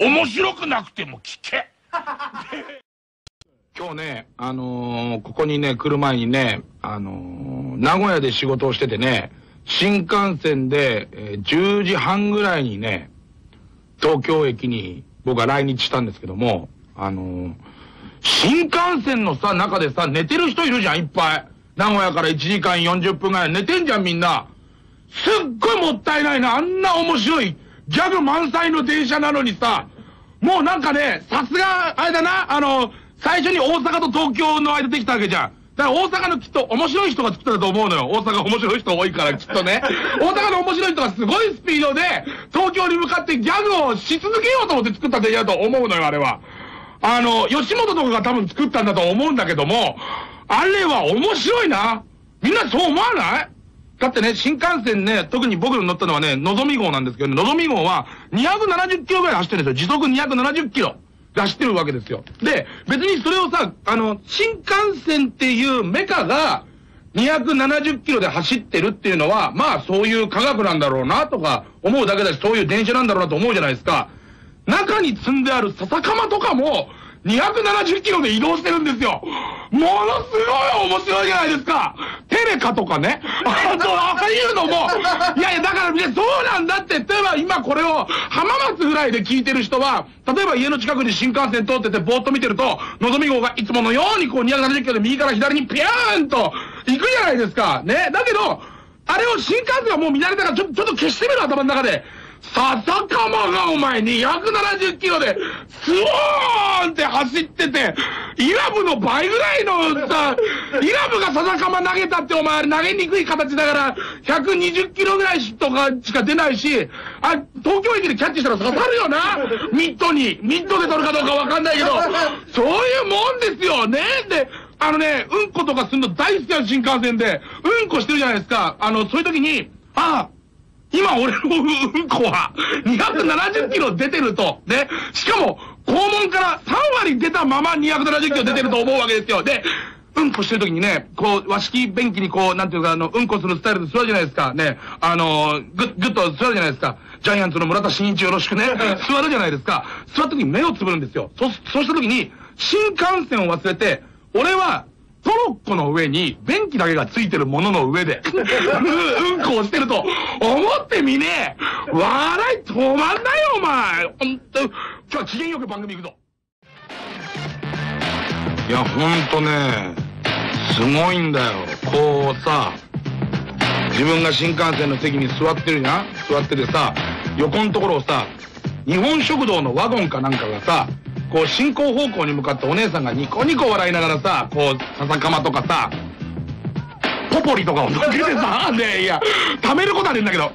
面白くなくても聞け今日ね、ここにね来る前にね、名古屋で仕事をしててね、新幹線で10時半ぐらいにね東京駅に僕は来日したんですけども、新幹線のさ中でさ寝てる人いるじゃん、いっぱい。名古屋から1時間40分ぐらい寝てんじゃん、みんな。すっごいもったいないな。あんな面白いギャグ満載の電車なのにさ、もうなんかね、さすが、あれだな、最初に大阪と東京の間できたわけじゃん。だから大阪のきっと面白い人が作ったと思うのよ。大阪面白い人多いからきっとね。大阪の面白い人がすごいスピードで、東京に向かってギャグをし続けようと思って作った電車だと思うのよ、あれは。吉本とかが多分作ったんだと思うんだけども、あれは面白いな。みんなそう思わない？だってね、新幹線ね、特に僕の乗ったのはね、のぞみ号なんですけどね、のぞみ号は270キロぐらい走ってるんですよ。時速270キロで走ってるわけですよ。で、別にそれをさ、新幹線っていうメカが270キロで走ってるっていうのは、まあそういう科学なんだろうなとか思うだけだし、そういう電車なんだろうなと思うじゃないですか。中に積んである笹かまとかも270キロで移動してるんですよ。ものすごい面白いじゃないですか。テレカとかね。ああいうのも。いやいや、だから、ね、そうなんだって。例えば今これを浜松ぐらいで聞いてる人は、例えば家の近くに新幹線通っててぼーっと見てると、のぞみ号がいつものようにこう270キロで右から左にピャーンと行くじゃないですか。ね。だけど、あれを新幹線はもう見慣れたからちょっと消してみろ、頭の中で。笹かまがお前270キロで、スオーンって走ってて、イラブの倍ぐらいのさ、イラブが笹かま投げたってお前投げにくい形だから、120キロぐらいとかしか出ないし、あ、東京駅でキャッチしたら刺さるよな。ミッドで取るかどうかわかんないけど、そういうもんですよね。で、うんことかすんの大好きな新幹線で、うんこしてるじゃないですか。そういう時に、ああ、今俺のうんこは270キロ出てると。ね。しかも、肛門から3割出たまま270キロ出てると思うわけですよ。で、うんこしてるときにね、こう、和式便器にこう、なんていうか、うんこするスタイルで座るじゃないですか。ね。ぐっと座るじゃないですか。ジャイアンツの村田真一よろしくね。座るじゃないですか。座ったときに目をつぶるんですよ。そうしたときに、新幹線を忘れて、俺は、トロッコの上に、便器だけがついてるものの上で、うんこをしてると、思ってみねえ。笑い止まんないよ、お前。ほんと、今日は機嫌よく番組行くぞ。いや、ほんとね、すごいんだよ。こうさ、自分が新幹線の席に座ってるじゃん？座っててさ、横のところをさ、日本食堂のワゴンかなんかがさ、こう進行方向に向かってお姉さんがニコニコ笑いながらさ、こう笹かまとかさ、ポポリとかを乗っけてさ、ね、いや溜めることはねえんだけど、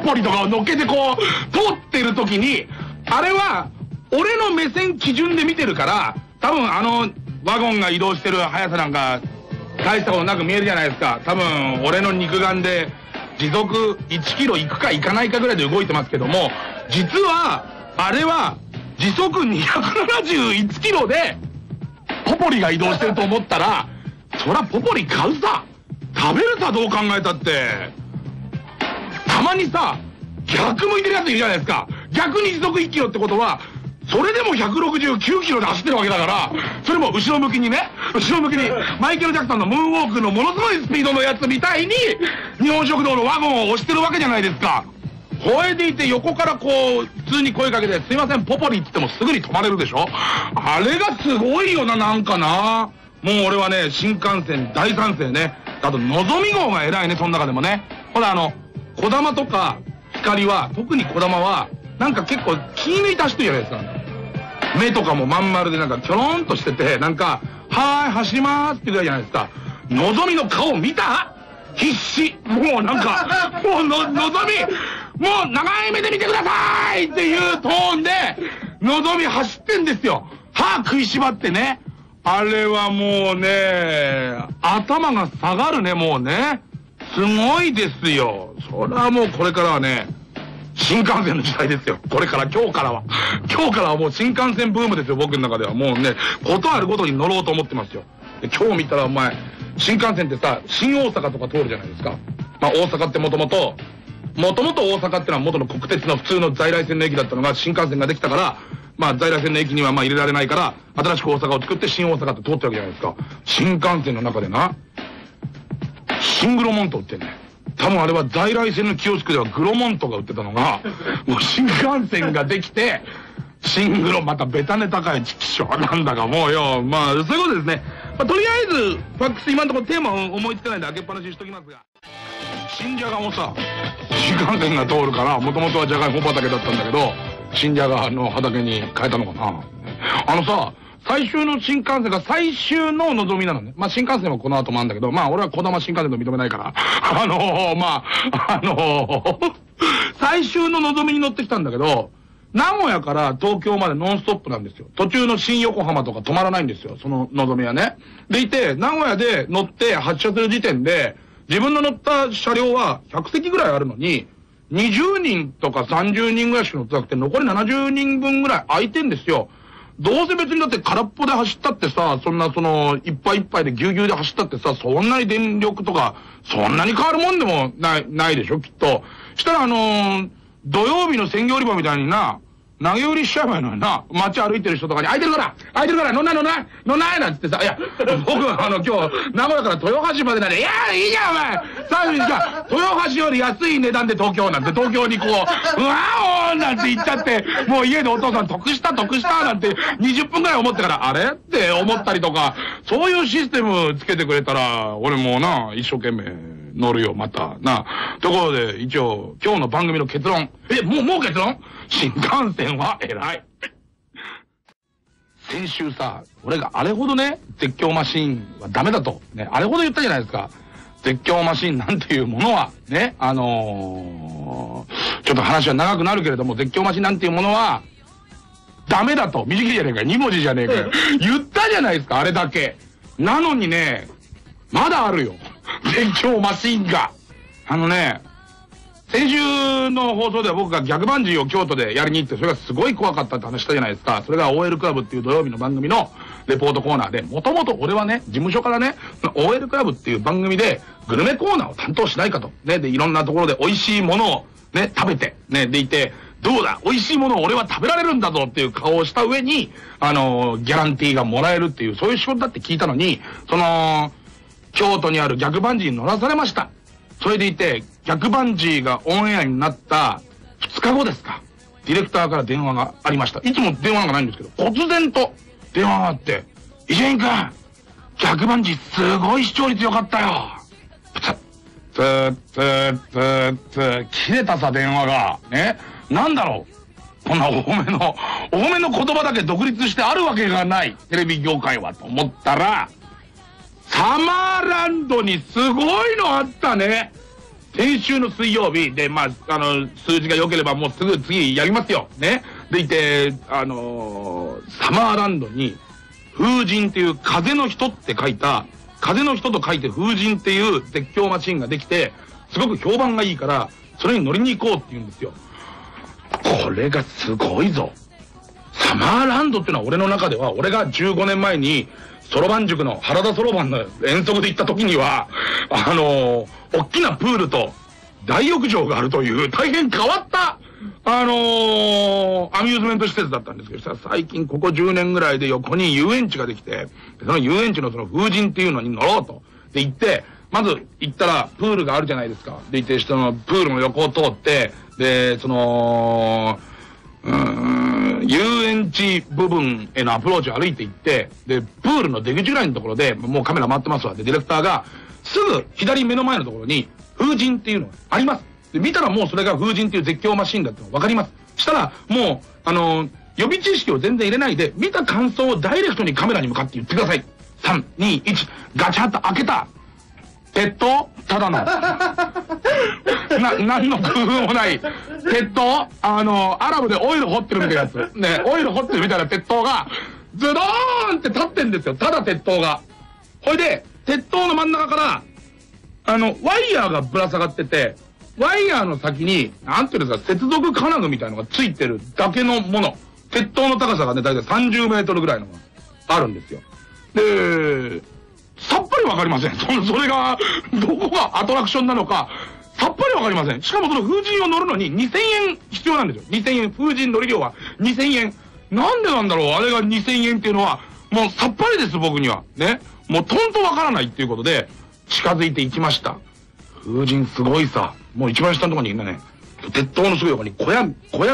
ポポリとかを乗っけてこう通ってる時に、あれは俺の目線基準で見てるから、多分ワゴンが移動してる速さなんか大したことなく見えるじゃないですか。多分俺の肉眼で時速1キロ行くか行かないかぐらいで動いてますけども、実はあれは時速271キロで、ポポリが移動してると思ったら、そらポポリ買うさ。食べるさ、どう考えたって。たまにさ、逆向いてるやついるじゃないですか。逆に時速1キロってことは、それでも169キロで走ってるわけだから、それも後ろ向きにね、後ろ向きに、マイケル・ジャクソンのムーンウォークのものすごいスピードのやつみたいに、日本食堂のワゴンを押してるわけじゃないですか。吠えていて横からこう、普通に声かけて、すいません、ポポリって言ってもすぐに止まれるでしょ？あれがすごいよな、なんかな。もう俺はね、新幹線大賛成ね。あと、のぞみ号が偉いね、その中でもね。ほら、こだまとか、ひかりは、特にこだまは、なんか結構気抜いた人じゃないですか。目とかもまん丸でなんかキョロンとしてて、なんか、はーい、走りまーすってぐらいじゃないですか。のぞみの顔見た？必死。もうなんか、もうのぞみ、もう長い目で見てくださいっていうトーンで、のぞみ走ってんですよ。歯食いしばってね。あれはもうね、頭が下がるね、もうね。すごいですよ。それはもうこれからはね、新幹線の時代ですよ。これから、今日からは。今日からはもう新幹線ブームですよ、僕の中では。もうね、ことあるごとに乗ろうと思ってますよ。で、今日見たらお前、新幹線ってさ、新大阪とか通るじゃないですか。まあ大阪ってもともと、もともと大阪ってのは元の国鉄の普通の在来線の駅だったのが新幹線ができたから、まあ在来線の駅にはまあ入れられないから、新しく大阪を作って新大阪って通ってるわけじゃないですか。新幹線の中でな、シングロモント売ってんだよ。多分あれは在来線のキオスクではグロモントが売ってたのが、もう新幹線ができて、シングロ、またベタネタかい、チキショなんだかもうよ。まあ、そういうことですね。まあ、とりあえず、ファックス今のところテーマを思いつかないんで開けっぱなしにしときますが。新じゃがもさ、新幹線が通るから、もともとはじゃがいも畑だったんだけど、新じゃがの畑に変えたのかな。あのさ、最終の新幹線が最終の望みなのね。まあ、新幹線はこの後もあるんだけど、まあ、俺はこだま新幹線と認めないから。最終の望みに乗ってきたんだけど、名古屋から東京までノンストップなんですよ。途中の新横浜とか止まらないんですよ。その望みはね。でいて、名古屋で乗って発車する時点で、自分の乗った車両は100席ぐらいあるのに、20人とか30人ぐらいしか乗ってなくて、残り70人分ぐらい空いてんですよ。どうせ別にだって空っぽで走ったってさ、そんなその、いっぱいいっぱいでぎゅうぎゅうで走ったってさ、そんなに電力とか、そんなに変わるもんでもないでしょ、きっと。したら土曜日の鮮魚売り場みたいにな、投げ売りしちゃえばいいのよな。街歩いてる人とかに、空いてるから空いてるから乗んない乗んない乗んないなんつってさ、いや、僕は今日、名古屋から豊橋までなんで、いやーいいじゃんお前最後にじゃあ、豊橋より安い値段で東京なんて、東京にこう、うわーおーなんて言っちゃって、もう家でお父さん得したなんて、20分ぐらい思ってから、あれって思ったりとか、そういうシステムつけてくれたら、俺もうな、一生懸命。乗るよ、また。なあ。ところで、一応、今日の番組の結論。もう結論？新幹線は偉い。先週さ、俺があれほどね、絶叫マシーンはダメだと。ね、あれほど言ったじゃないですか。絶叫マシーンなんていうものは、ね、ちょっと話は長くなるけれども、絶叫マシーンなんていうものは、ダメだと。短いじゃねえかよ。2文字じゃねえかよ。言ったじゃないですか、あれだけ。なのにね、まだあるよ。絶叫マシンが。先週の放送では僕が逆バンジーを京都でやりに行って、それがすごい怖かったって話したじゃないですか。それが OL クラブっていう土曜日の番組のレポートコーナーで、もともと俺はね、事務所からね、OL クラブっていう番組でグルメコーナーを担当しないかと。ね、で、いろんなところで美味しいものをね、食べて、ね、でいて、どうだ美味しいものを俺は食べられるんだぞっていう顔をした上に、ギャランティーがもらえるっていう、そういう仕事だって聞いたのに、京都にある逆バンジーに乗らされました。それでいて、逆バンジーがオンエアになった2日後ですか。ディレクターから電話がありました。いつも電話がないんですけど、突然と電話があって、伊集院君、逆バンジーすごい視聴率良かったよ。プツッ、ツーツーツーツー、切れたさ電話が。ね、なんだろう。こんな多めの言葉だけ独立してあるわけがない。テレビ業界はと思ったら、サマーランドにすごいのあったね。先週の水曜日で、まあ、数字が良ければもうすぐ次やりますよ。ね。でいて、サマーランドに、風神っていう風の人って書いた、風の人と書いて風神っていう絶叫マシンができて、すごく評判がいいから、それに乗りに行こうって言うんですよ。これがすごいぞ。サマーランドっていうのは俺の中では、俺が15年前に、そろばん塾の原田そろばんの遠足で行った時には、おっきなプールと大浴場があるという大変変わった、アミューズメント施設だったんですけど、最近ここ10年ぐらいで横に遊園地ができて、その遊園地のその風神っていうのに乗ろうと。で行って、まず行ったらプールがあるじゃないですか。で行って、そのプールの横を通って、で、遊園地部分へのアプローチを歩いていって、で、プールの出口ぐらいのところで、もうカメラ回ってますわ。で、ディレクターが、すぐ左目の前のところに、風神っていうのがあります。で、見たらもうそれが風神っていう絶叫マシンだってのわかります。したら、もう、予備知識を全然入れないで、見た感想をダイレクトにカメラに向かって言ってください。3、2、1、ガチャッと開けた。鉄塔？ただの。何の工夫もない。鉄塔？アラブでオイル掘ってるみたいなやつ。ね、オイル掘ってるみたいな鉄塔が、ズドーンって立ってんですよ。ただ鉄塔が。ほいで、鉄塔の真ん中から、ワイヤーがぶら下がってて、ワイヤーの先に、なんていうんですか、接続金具みたいなのがついてるだけのもの。鉄塔の高さがね、だいたい30メートルぐらいのがあるんですよ。で、さっぱりわかりません。それが、どこがアトラクションなのか、さっぱりわかりません。しかもその風神を乗るのに2000円必要なんですよ。2000円。風神乗り料は2000円。なんでなんだろう、あれが2000円っていうのは、もうさっぱりです、僕には。ね。もうとんとわからないっていうことで、近づいていきました。風神すごいさ。もう一番下のところにいるんだね。鉄塔のすぐ横に小屋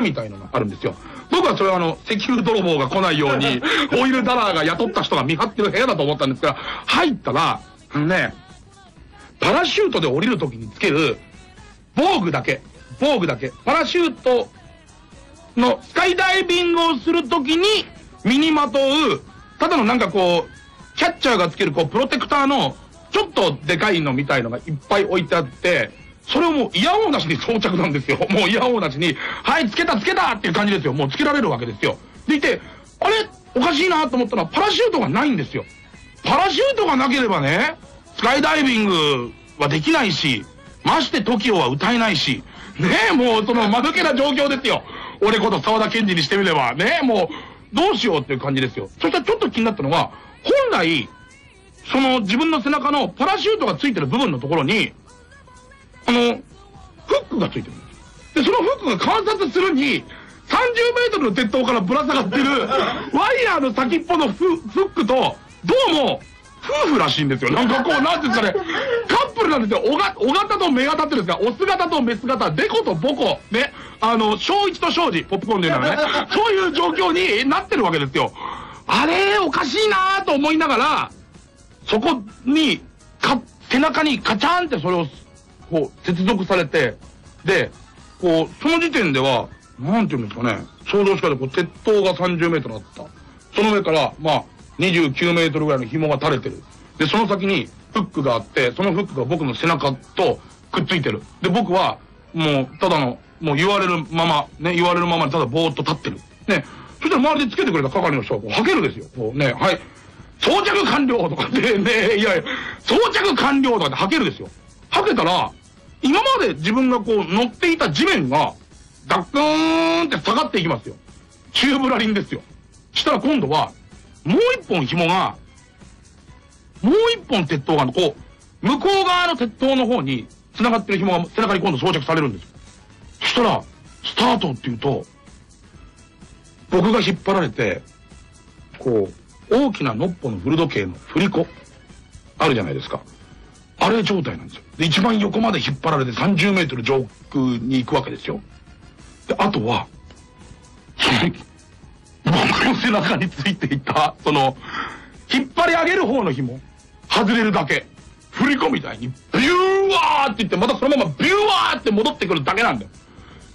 みたいのがあるんですよ。僕はそれは石油泥棒が来ないように、オイルダラーが雇った人が見張ってる部屋だと思ったんですが、入ったら、ね、パラシュートで降りるときにつける、防具だけ。パラシュートのスカイダイビングをするときに身にまとう、ただのなんかこう、キャッチャーがつけるこう、プロテクターの、ちょっとでかいのみたいのがいっぱい置いてあって、それをもういやおうなしに装着なんですよ。もういやおうなしに、はい、つけたっていう感じですよ。もうつけられるわけですよ。でいて、あれおかしいなと思ったら、パラシュートがないんですよ。パラシュートがなければね、スカイダイビングはできないし、まして TOKIO は歌えないし、ねえ、もうその間抜けな状況ですよ。俺こと沢田研二にしてみれば、ねえ、もうどうしようっていう感じですよ。そしたらちょっと気になったのは、本来、その自分の背中のパラシュートがついてる部分のところに、フックがついてるんですよ。で、そのフックが観察するに、30メートルの鉄塔からぶら下がってる、ワイヤーの先っぽのフックと、どうも、夫婦らしいんですよ。なんかこう、なんていうんですかね、カップルなんですよ。お型と目型ってですが、オス型とメス型、デコとボコ、ね、小一と小二、ポップコーンで言うのはね、そういう状況になってるわけですよ。あれ、おかしいなぁと思いながら、そこに、背中にカチャンってそれを、こう、接続されて、で、こう、その時点では、なんていうんですかね、想像しかで、こう、鉄塔が30メートルあった。その上から、まあ、29メートルぐらいの紐が垂れてる。で、その先にフックがあって、そのフックが僕の背中とくっついてる。で、僕は、もう、ただの、もう言われるままにただぼーっと立ってる。ね。そしたら周りでつけてくれた係の人は、こう、はけるですよ。こうね、はい、装着完了とかって、ね、いやいや、装着完了とかってはけるですよ。はけたら、今まで自分がこう乗っていた地面が、ガックーンって下がっていきますよ。チューブラリンですよ。したら今度は、もう一本紐が、もう一本鉄塔が、こう、向こう側の鉄塔の方に繋がってる紐が背中に今度装着されるんですよ。そしたら、スタートって言うと、僕が引っ張られて、こう、大きなノッポの古時計の振り子、あるじゃないですか。あれ状態なんですよ。で、一番横まで引っ張られて30メートル上空に行くわけですよ。で、あとは、僕の背中についていた、その、引っ張り上げる方の紐、外れるだけ、振り子みたいに、ビューワーって言って、またそのままビューワーって戻ってくるだけなんだよ。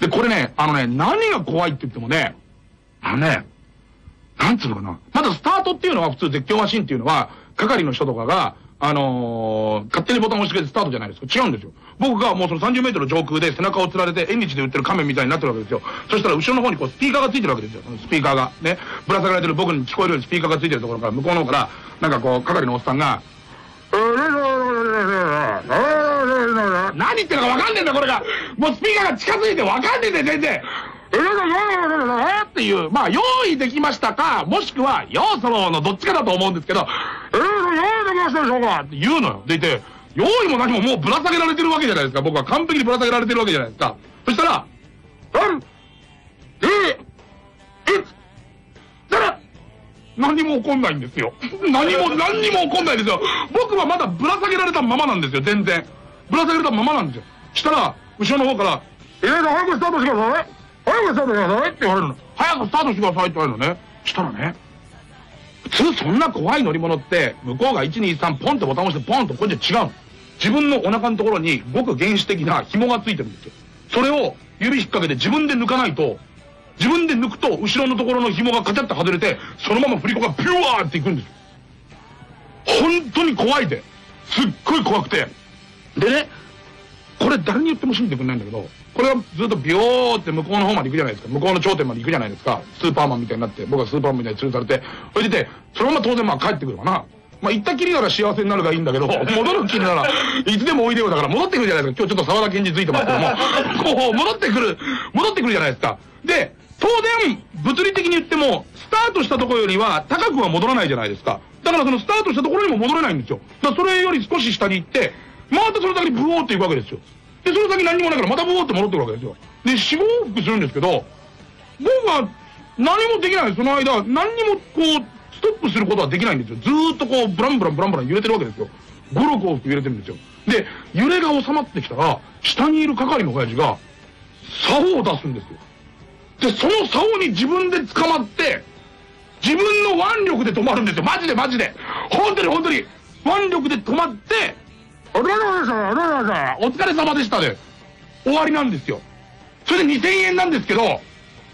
で、これね、何が怖いって言ってもね、なんつうのかな。まだスタートっていうのは普通絶叫マシンっていうのは、係の人とかが、勝手にボタンを押し付けてスタートじゃないですか。違うんですよ。僕がもうその30メートル上空で背中をつられて縁日で売ってる仮面みたいになってるわけですよ。そしたら後ろの方にこうスピーカーがついてるわけですよ。そのスピーカーが。ね。ぶら下がられてる僕に聞こえるようにスピーカーがついてるところから、向こうの方から、なんかこう、係のおっさんが、何言ってるかわかんねえんだ、これが。もうスピーカーが近づいてわかんねえんだよ、全然。っていう、まあ、用意できましたか、もしくは、ようそろのどっちかだと思うんですけど、って言うのよ。でいて、用意も何ももうぶら下げられてるわけじゃないですか。僕は完璧にぶら下げられてるわけじゃないですか。そしたら、何も起こんないんですよ。何にも起こんないんですよ。僕はまだぶら下げられたままなんですよ、全然。ぶら下げられたままなんですよ。したら、後ろの方から、早くスタートしてください。早くスタートしてくださいって言われるの。早くスタートしてくださいって言われるのね。したらね、普通そんな怖い乗り物って、向こうが1、2、3、ポンとボタンを押してポンと、これじゃ違うの。自分のお腹のところに、ごく原始的な紐がついてるんですよ。それを指引っ掛けて自分で抜かないと、自分で抜くと、後ろのところの紐がカチャッと外れて、そのまま振り子がピュワーっていくんですよ。本当に怖いで。すっごい怖くて。でね、これ誰に言っても信じてくれないんだけど、これはずっとビヨーって向こうの方まで行くじゃないですか。向こうの頂点まで行くじゃないですか。スーパーマンみたいになって、僕はスーパーマンみたいに吊るされて、それで、そのまま当然まあ帰ってくるわな。まあ行ったきりなら幸せになるがいいんだけど、戻るきりなら、いつでもおいでよだから戻ってくるじゃないですか。今日ちょっと沢田研二ついてますけども、こう戻ってくるじゃないですか。で、当然、物理的に言っても、スタートしたところよりは高くは戻らないじゃないですか。だからそのスタートしたところにも戻れないんですよ。だからそれより少し下に行って、またその先にブオーって行くわけですよ。でその先何もないからまたボーって戻ってくるわけですよ。で死亡復するんですけど、僕は何もできない。その間何にもこうストップすることはできないんですよ。ずーっとこうブランブランブランブラン揺れてるわけですよ。ゴロゴロって揺れてるんですよ。で揺れが収まってきたら下にいる係の親父が竿を出すんですよ。でその竿に自分で捕まって自分の腕力で止まるんですよ。マジでマジで本当に本当に腕力で止まって「お疲れ様でした」で終わりなんですよ。それで2000円なんですけど、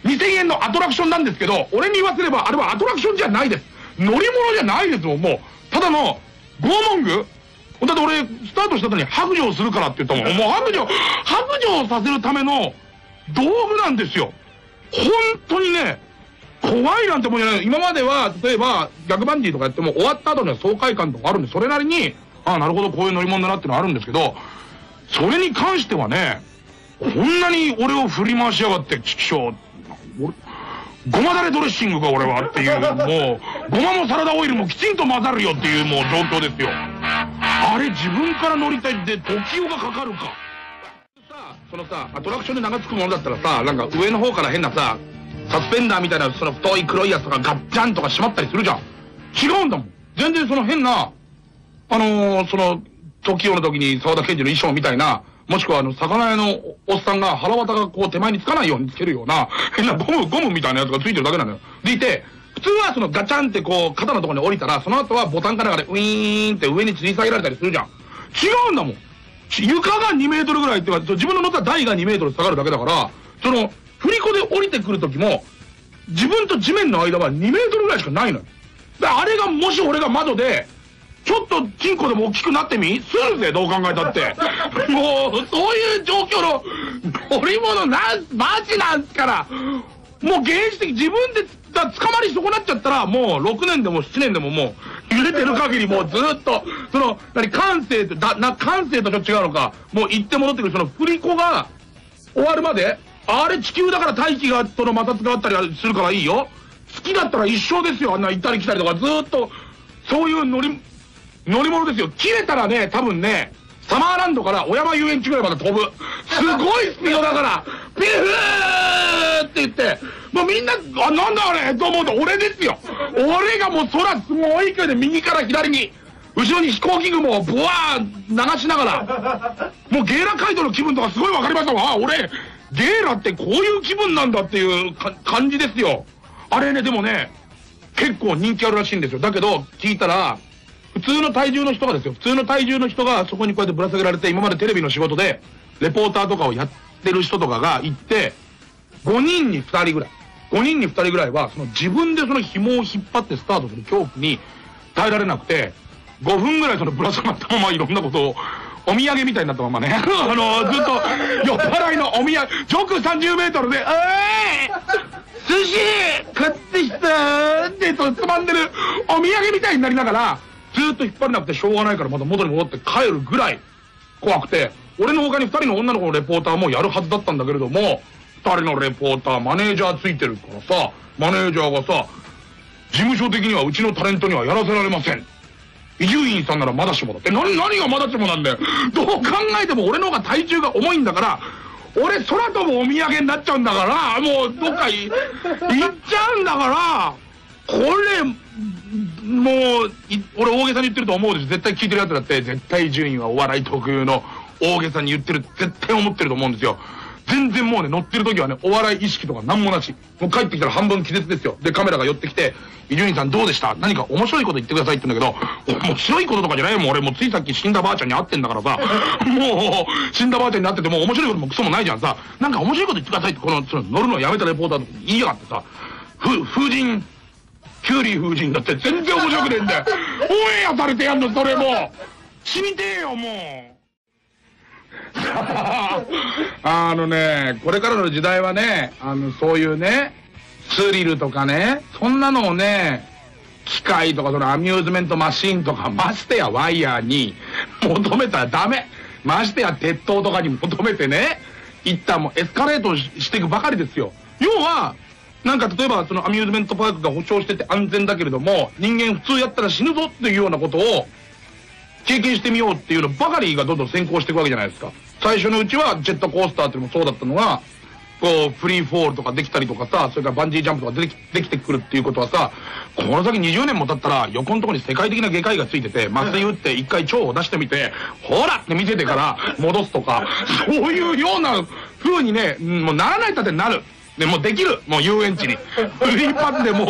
2000円のアトラクションなんですけど、俺に言わせればあれはアトラクションじゃないです。乗り物じゃないですもん。もうただの拷問具だって。俺スタートした後に白状するからって言ったもん。もう白状させるための道具なんですよ。本当にね、怖いなんてもんじゃない。今までは例えば逆バンジーとかやっても終わった後には爽快感とかあるんで、それなりにああなるほどこういう乗り物だなってのはあるんですけど、それに関してはね、こんなに俺を振り回しやがってちくしょう、ごまだれドレッシングか俺はっていう、もうごまもサラダオイルもきちんと混ざるよっていうもう状況ですよ。あれ自分から乗りたいでTOKIOがかかるかさ、そのさアトラクションで名が付くものだったらさ、なんか上の方から変なさサスペンダーみたいなその太い黒いやつとかガッチャンとか閉まったりするじゃん。違うんだもん。全然その変なそのTOKIOの時に沢田研二の衣装みたいな、もしくは魚屋のおっさんが腹渡がこう手前につかないようにつけるような変なゴムみたいなやつがついてるだけなのよ。でいて普通はそのガチャンってこう肩のところに降りたらその後はボタンかなんかでウィーンって上に吊り下げられたりするじゃん。違うんだもん。床が2メートルぐらいっていうか自分の乗った台が2メートル下がるだけだから、その振り子で降りてくる時も自分と地面の間は2メートルぐらいしかないのよ。あれがもし俺が窓でちょっとチンコでも大きくなってみするぜ、どう考えたってもうそういう状況の乗り物なんマジなんすから。もう原始的、自分で捕まり損なっちゃったらもう6年でも7年でももう揺れてる限りもうずっとその感性とちょっと違うのか、もう行って戻ってくるその振り子が終わるまで、あれ地球だから大気がその摩擦があったりするからいいよ。月だったら一生ですよ。あんな行ったり来たりとかずっとそういう乗り物ですよ。切れたらね、多分ね、サマーランドから小山遊園地ぐらいまで飛ぶ。すごいスピードだから、ピフーって言って、もうみんな、あ、なんだあれと思うと俺ですよ。俺がもう空すごい勢いで右から左に、後ろに飛行機雲をブワー流しながら、もうゲーラ街道の気分とかすごいわかりましたわ。あ、俺、ゲーラってこういう気分なんだっていう感じですよ。あれね、でもね、結構人気あるらしいんですよ。だけど、聞いたら、普通の体重の人がですよ、普通の体重の人がそこにこうやってぶら下げられて、今までテレビの仕事でレポーターとかをやってる人とかが行って5人に2人ぐらいはその自分でその紐を引っ張ってスタートする恐怖に耐えられなくて5分ぐらいそのぶら下がったままいろんなことをお土産みたいになったままねずっと酔っ払いのお土産上空30メートルで「おい寿司買ってきた」ってつまんでるお土産みたいになりながら。ずっと引っ張れなくてしょうがないからまた元に戻って帰るぐらい怖くて、俺の他に2人の女の子のレポーターもやるはずだったんだけれども、2人のレポーターマネージャーついてるからさ、マネージャーがさ、事務所的にはうちのタレントにはやらせられません、伊集院さんならまだしもだって、何がまだしもなんだよどう考えても俺の方が体重が重いんだから、俺空飛ぶお土産になっちゃうんだから、もうどっか行っちゃうんだからこれもう俺大げさに言ってると思うでしょ。絶対聞いてるやつだって絶対順位はお笑い特有の大げさに言ってる絶対思ってると思うんですよ。全然もうね、乗ってる時はねお笑い意識とか何もなし、もう帰ってきたら半分気絶ですよ。でカメラが寄ってきて「伊集院さんどうでした？何か面白いこと言ってください」って言うんだけど、面白いこととかじゃないよ。もう俺もうついさっき死んだばあちゃんに会ってんだからさもう死んだばあちゃんになっててもう面白いこともクソもないじゃんさ。なんか面白いこと言ってくださいってこの乗るのやめたレポーターと言いやがってさ、キュウリ風神だって全然面白くねえんだよオンエアされてやんのそれも死にてえよもうね、これからの時代はね、そういうねスリルとかね、そんなのをね機械とかそのアミューズメントマシンとかましてやワイヤーに求めたらダメ、ましてや鉄塔とかに求めてね一旦もうエスカレートしていくばかりですよ。要はなんか例えばそのアミューズメントパークが保証してて安全だけれども人間普通やったら死ぬぞっていうようなことを経験してみようっていうのばかりがどんどん先行していくわけじゃないですか。最初のうちはジェットコースターっていうのもそうだったのが、こうフリーフォールとかできたりとかさ、それからバンジージャンプとかできてくるっていうことはさ、この先20年も経ったら横のところに世界的な外科医がついてて、麻酔打って一回腸を出してみて、ほらって見せてから戻すとか、そういうような風にね、もうならないたってなる。でもうできる、もう遊園地にフリーパスでも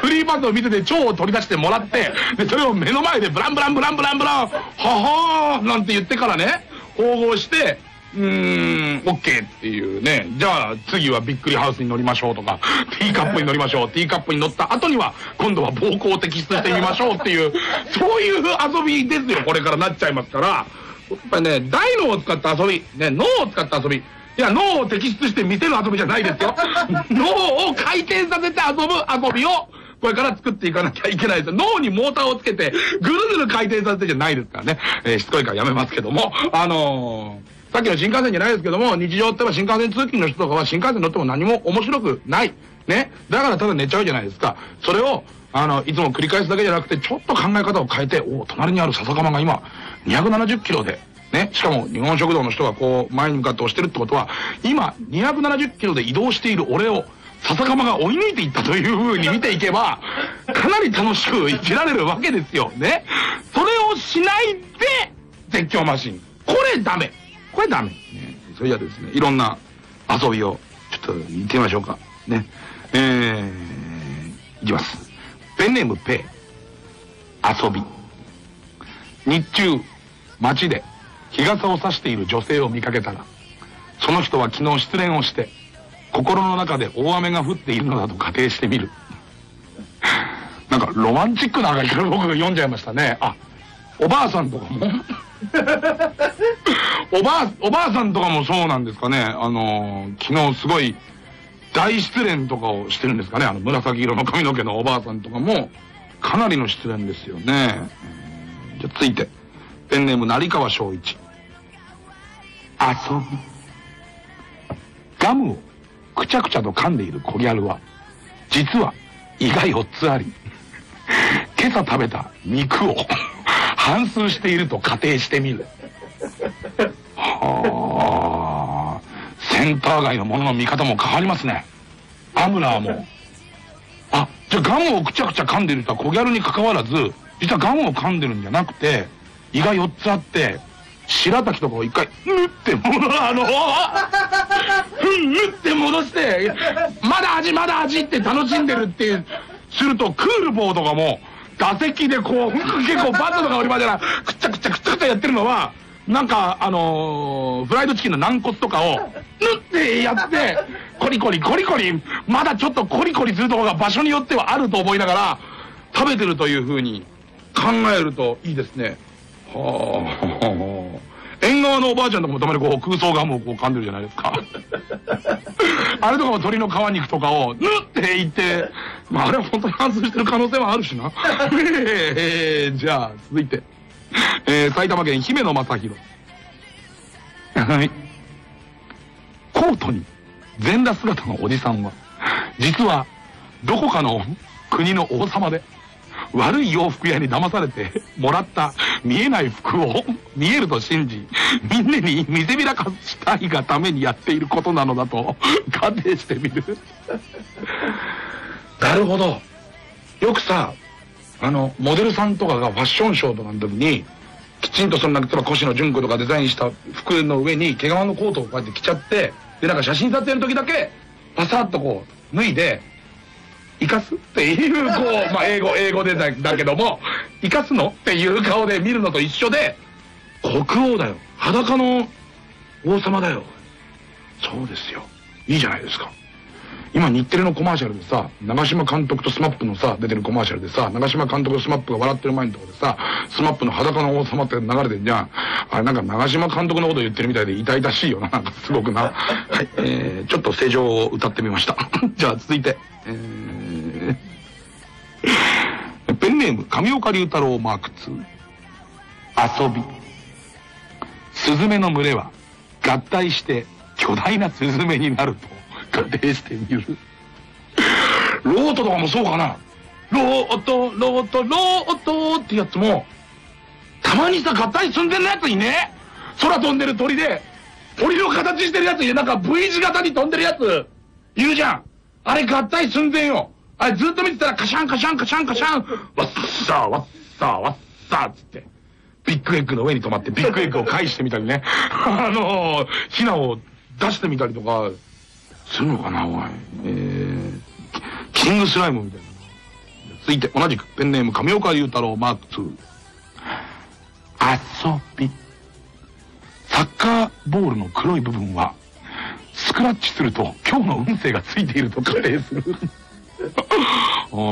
フリーパスを見てて腸を取り出してもらって、でそれを目の前でブランブランブランブランブラン、ははーなんて言ってからね、縫合して、OK っていうね。じゃあ次はビックリハウスに乗りましょうとか、ティーカップに乗りましょう、ティーカップに乗った後には今度は膀胱を摘出してみましょうっていう、そういう遊びですよ。これからなっちゃいますから、やっぱりね、大脳を使った遊び、ね、脳を使った遊び、いや、脳を摘出して見てる遊びじゃないですよ。脳を回転させて遊ぶ遊びを、これから作っていかなきゃいけないです。脳にモーターをつけて、ぐるぐる回転させてじゃないですからね。しつこいからやめますけども、さっきの新幹線じゃないですけども、日常っては新幹線通勤の人とかは新幹線乗っても何も面白くない。ね。だからただ寝ちゃうじゃないですか。それを、いつも繰り返すだけじゃなくて、ちょっと考え方を変えて、お、隣にある笹かまが今、270キロで、ね。しかも、日本食堂の人がこう、前に向かって押してるってことは、今、270キロで移動している俺を、笹かまが追い抜いていったという風に見ていけば、かなり楽しく生きられるわけですよ。ね。それをしないで、絶叫マシン。これダメ。これダメ。ね、それじゃですね、いろんな遊びをちょっと見てみましょうか。ね。いきます。ペンネームペー。遊び。日中、街で日傘を差している女性を見かけたら、その人は昨日失恋をして、心の中で大雨が降っているのだと仮定してみる。なんかロマンチックな話から僕が読んじゃいましたね。あ、おばあさんとかも。おばあさんとかもそうなんですかね。昨日すごい大失恋とかをしてるんですかね。紫色の髪の毛のおばあさんとかも、かなりの失恋ですよね。じゃあ、続いて、ペンネーム成川翔一。遊び。ガムをくちゃくちゃと噛んでいるコギャルは、実は胃が4つあり、今朝食べた肉を反芻していると仮定してみる。はあ、センター街のものの見方も変わりますね。アムラーも。あ、じゃあガムをくちゃくちゃ噛んでる人はコギャルに関わらず、実はガムを噛んでるんじゃなくて、胃が4つあって、白滝とかを一回、ぬって戻る、ぬって戻して、まだ味って楽しんでるっていう、するとクールボーとかも、打席でこう、結構バットとか折り場じゃない、くちゃくちゃくちゃくちゃやってるのは、なんか、フライドチキンの軟骨とかを、ぬってやって、コリコリコリコリ、まだちょっとコリコリするところが場所によってはあると思いながら、食べてるというふうに考えるといいですね。はあ、縁側のおばあちゃんとかもたまにこう空想ガムをこう噛んでるじゃないですか。あれとかも鳥の皮肉とかをぬっていって、まあ、あれは本当に反芻してる可能性はあるしな。じゃあ続いて、埼玉県姫野正弘。コートに全裸姿のおじさんは、実はどこかの国の王様で、悪い洋服屋に騙されてもらった見えない服を見えると信じ、みんなに見せびらかしたいがためにやっていることなのだと仮定してみる。なるほど。よくさ、モデルさんとかがファッションショーとかの時に、きちんとそのなんか越野純子とかデザインした服の上に毛皮のコートをこうやって着ちゃって、でなんか写真撮影の時だけパサッとこう脱いで、生かすっていう、こう、まあ、英語でだけども、生かすのっていう顔で見るのと一緒で、国王だよ。裸の王様だよ。そうですよ。いいじゃないですか。今、日テレのコマーシャルでさ、長嶋監督とSMAPのさ、出てるコマーシャルでさ、長嶋監督とSMAPが笑ってる前のところでさ、SMAPの裸の王様って流れてんじゃん。あれ、なんか長嶋監督のこと言ってるみたいで痛々しいよな。なんかすごくな。はい。ちょっと正常を歌ってみました。じゃあ、続いて。ペンネーム上岡龍太郎マーク2。遊び。スズメの群れは合体して巨大なスズメになると仮定してみる。ロートとかもそうかな。ロートってやつも、たまにさ、合体寸前のやついね、空飛んでる鳥で鳥の形してるやついね、なんか V 字型に飛んでるやついるじゃん。あれ合体寸前よ。あれずっと見てたらカシャンカシャンカシャンカシャン、ワッサーワッサーワッサーっつってビッグエッグの上に止まってビッグエッグを返してみたりねヒナを出してみたりとかするのかな、おい。キングスライムみたいな。続いて同じくペンネーム上岡龍太郎マーク2。遊び。サッカーボールの黒い部分はスクラッチすると今日の運勢がついていると仮定するあ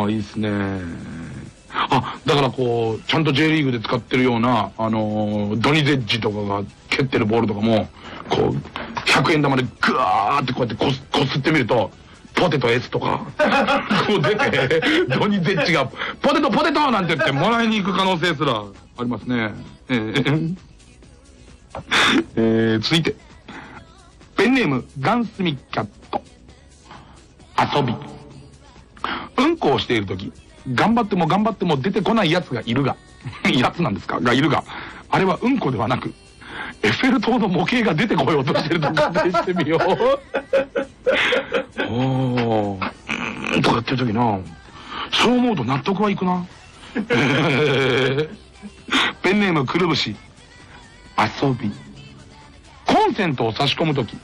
あ、いいっすね。あ、だからこうちゃんと J リーグで使ってるようなドニゼッジとかが蹴ってるボールとかもこう100円玉でグワーってこうやってこすってみるとポテト S とかこう出てドニゼッジがポテトポテトなんて言ってもらいに行く可能性すらありますね。続いてペンネームガンスミキャット。遊び。うんこをしている時頑張っても頑張っても出てこないやつがいるがやつなんですかがいるが、あれはうんこではなくエッフェル塔の模型が出てこようとしてると仮定してみようおーとかやってる時な、そう思うと納得はいくなペンネームくるぶし。遊び。コンセントを差し込む時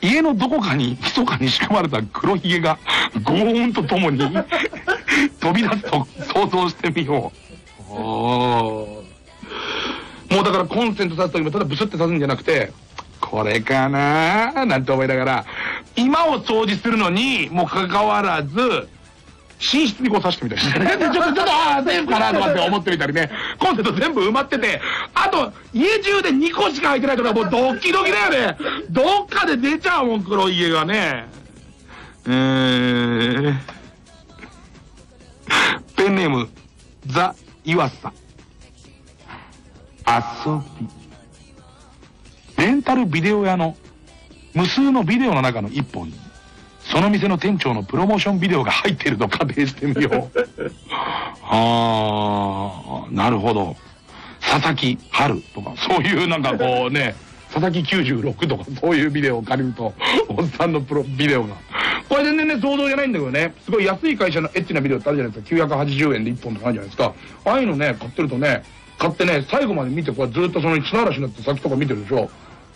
家のどこかに密かに仕組まれた黒ひげがゴーンとともに飛び出すと想像してみよう。もうだからコンセント刺す時もただブスって刺すんじゃなくて、これかなーなんて思いながら今を掃除するのにもかかわらず寝室にこう刺してみたりしてねちょっとああセーフかなとかって思ってみたりね。コンセント全部埋まってて、あと家中で2個しか入ってないからもうドキドキだよね。どっかで出ちゃうもん黒い家がね。ペンネームザ・イワサ。遊び。レンタルビデオ屋の無数のビデオの中の一本にその店の店長のプロモーションビデオが入っていると仮定してみようああ、なるほど。佐々木春とかそういうなんかこうね佐々木96とかそういうビデオを借りるとおっさんのプロビデオが、これ全然ね想像じゃないんだけどね、すごい安い会社のエッチなビデオってあるじゃないですか。980円で1本とかあるじゃないですか。ああいうのね買ってるとね、買ってね最後まで見てこうずっとその砂嵐になって先とか見てるでしょ。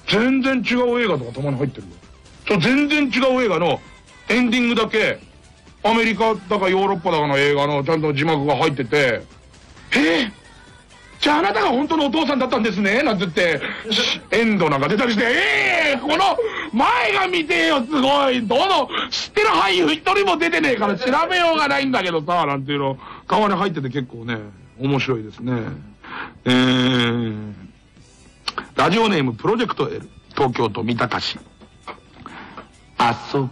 全然違う映画とかたまに入ってるよ。そう全然違う映画のエンディングだけアメリカだかヨーロッパだかの映画のちゃんと字幕が入ってて、じゃああなたが本当のお父さんだったんですねなんて言ってエンドなんか出たりして、この前が見てよ、すごいどの知ってる俳優一人も出てねえから調べようがないんだけどさなんていうの側に入ってて結構ね面白いですね。ラジオネームプロジェクト L 東京都三鷹市。遊び。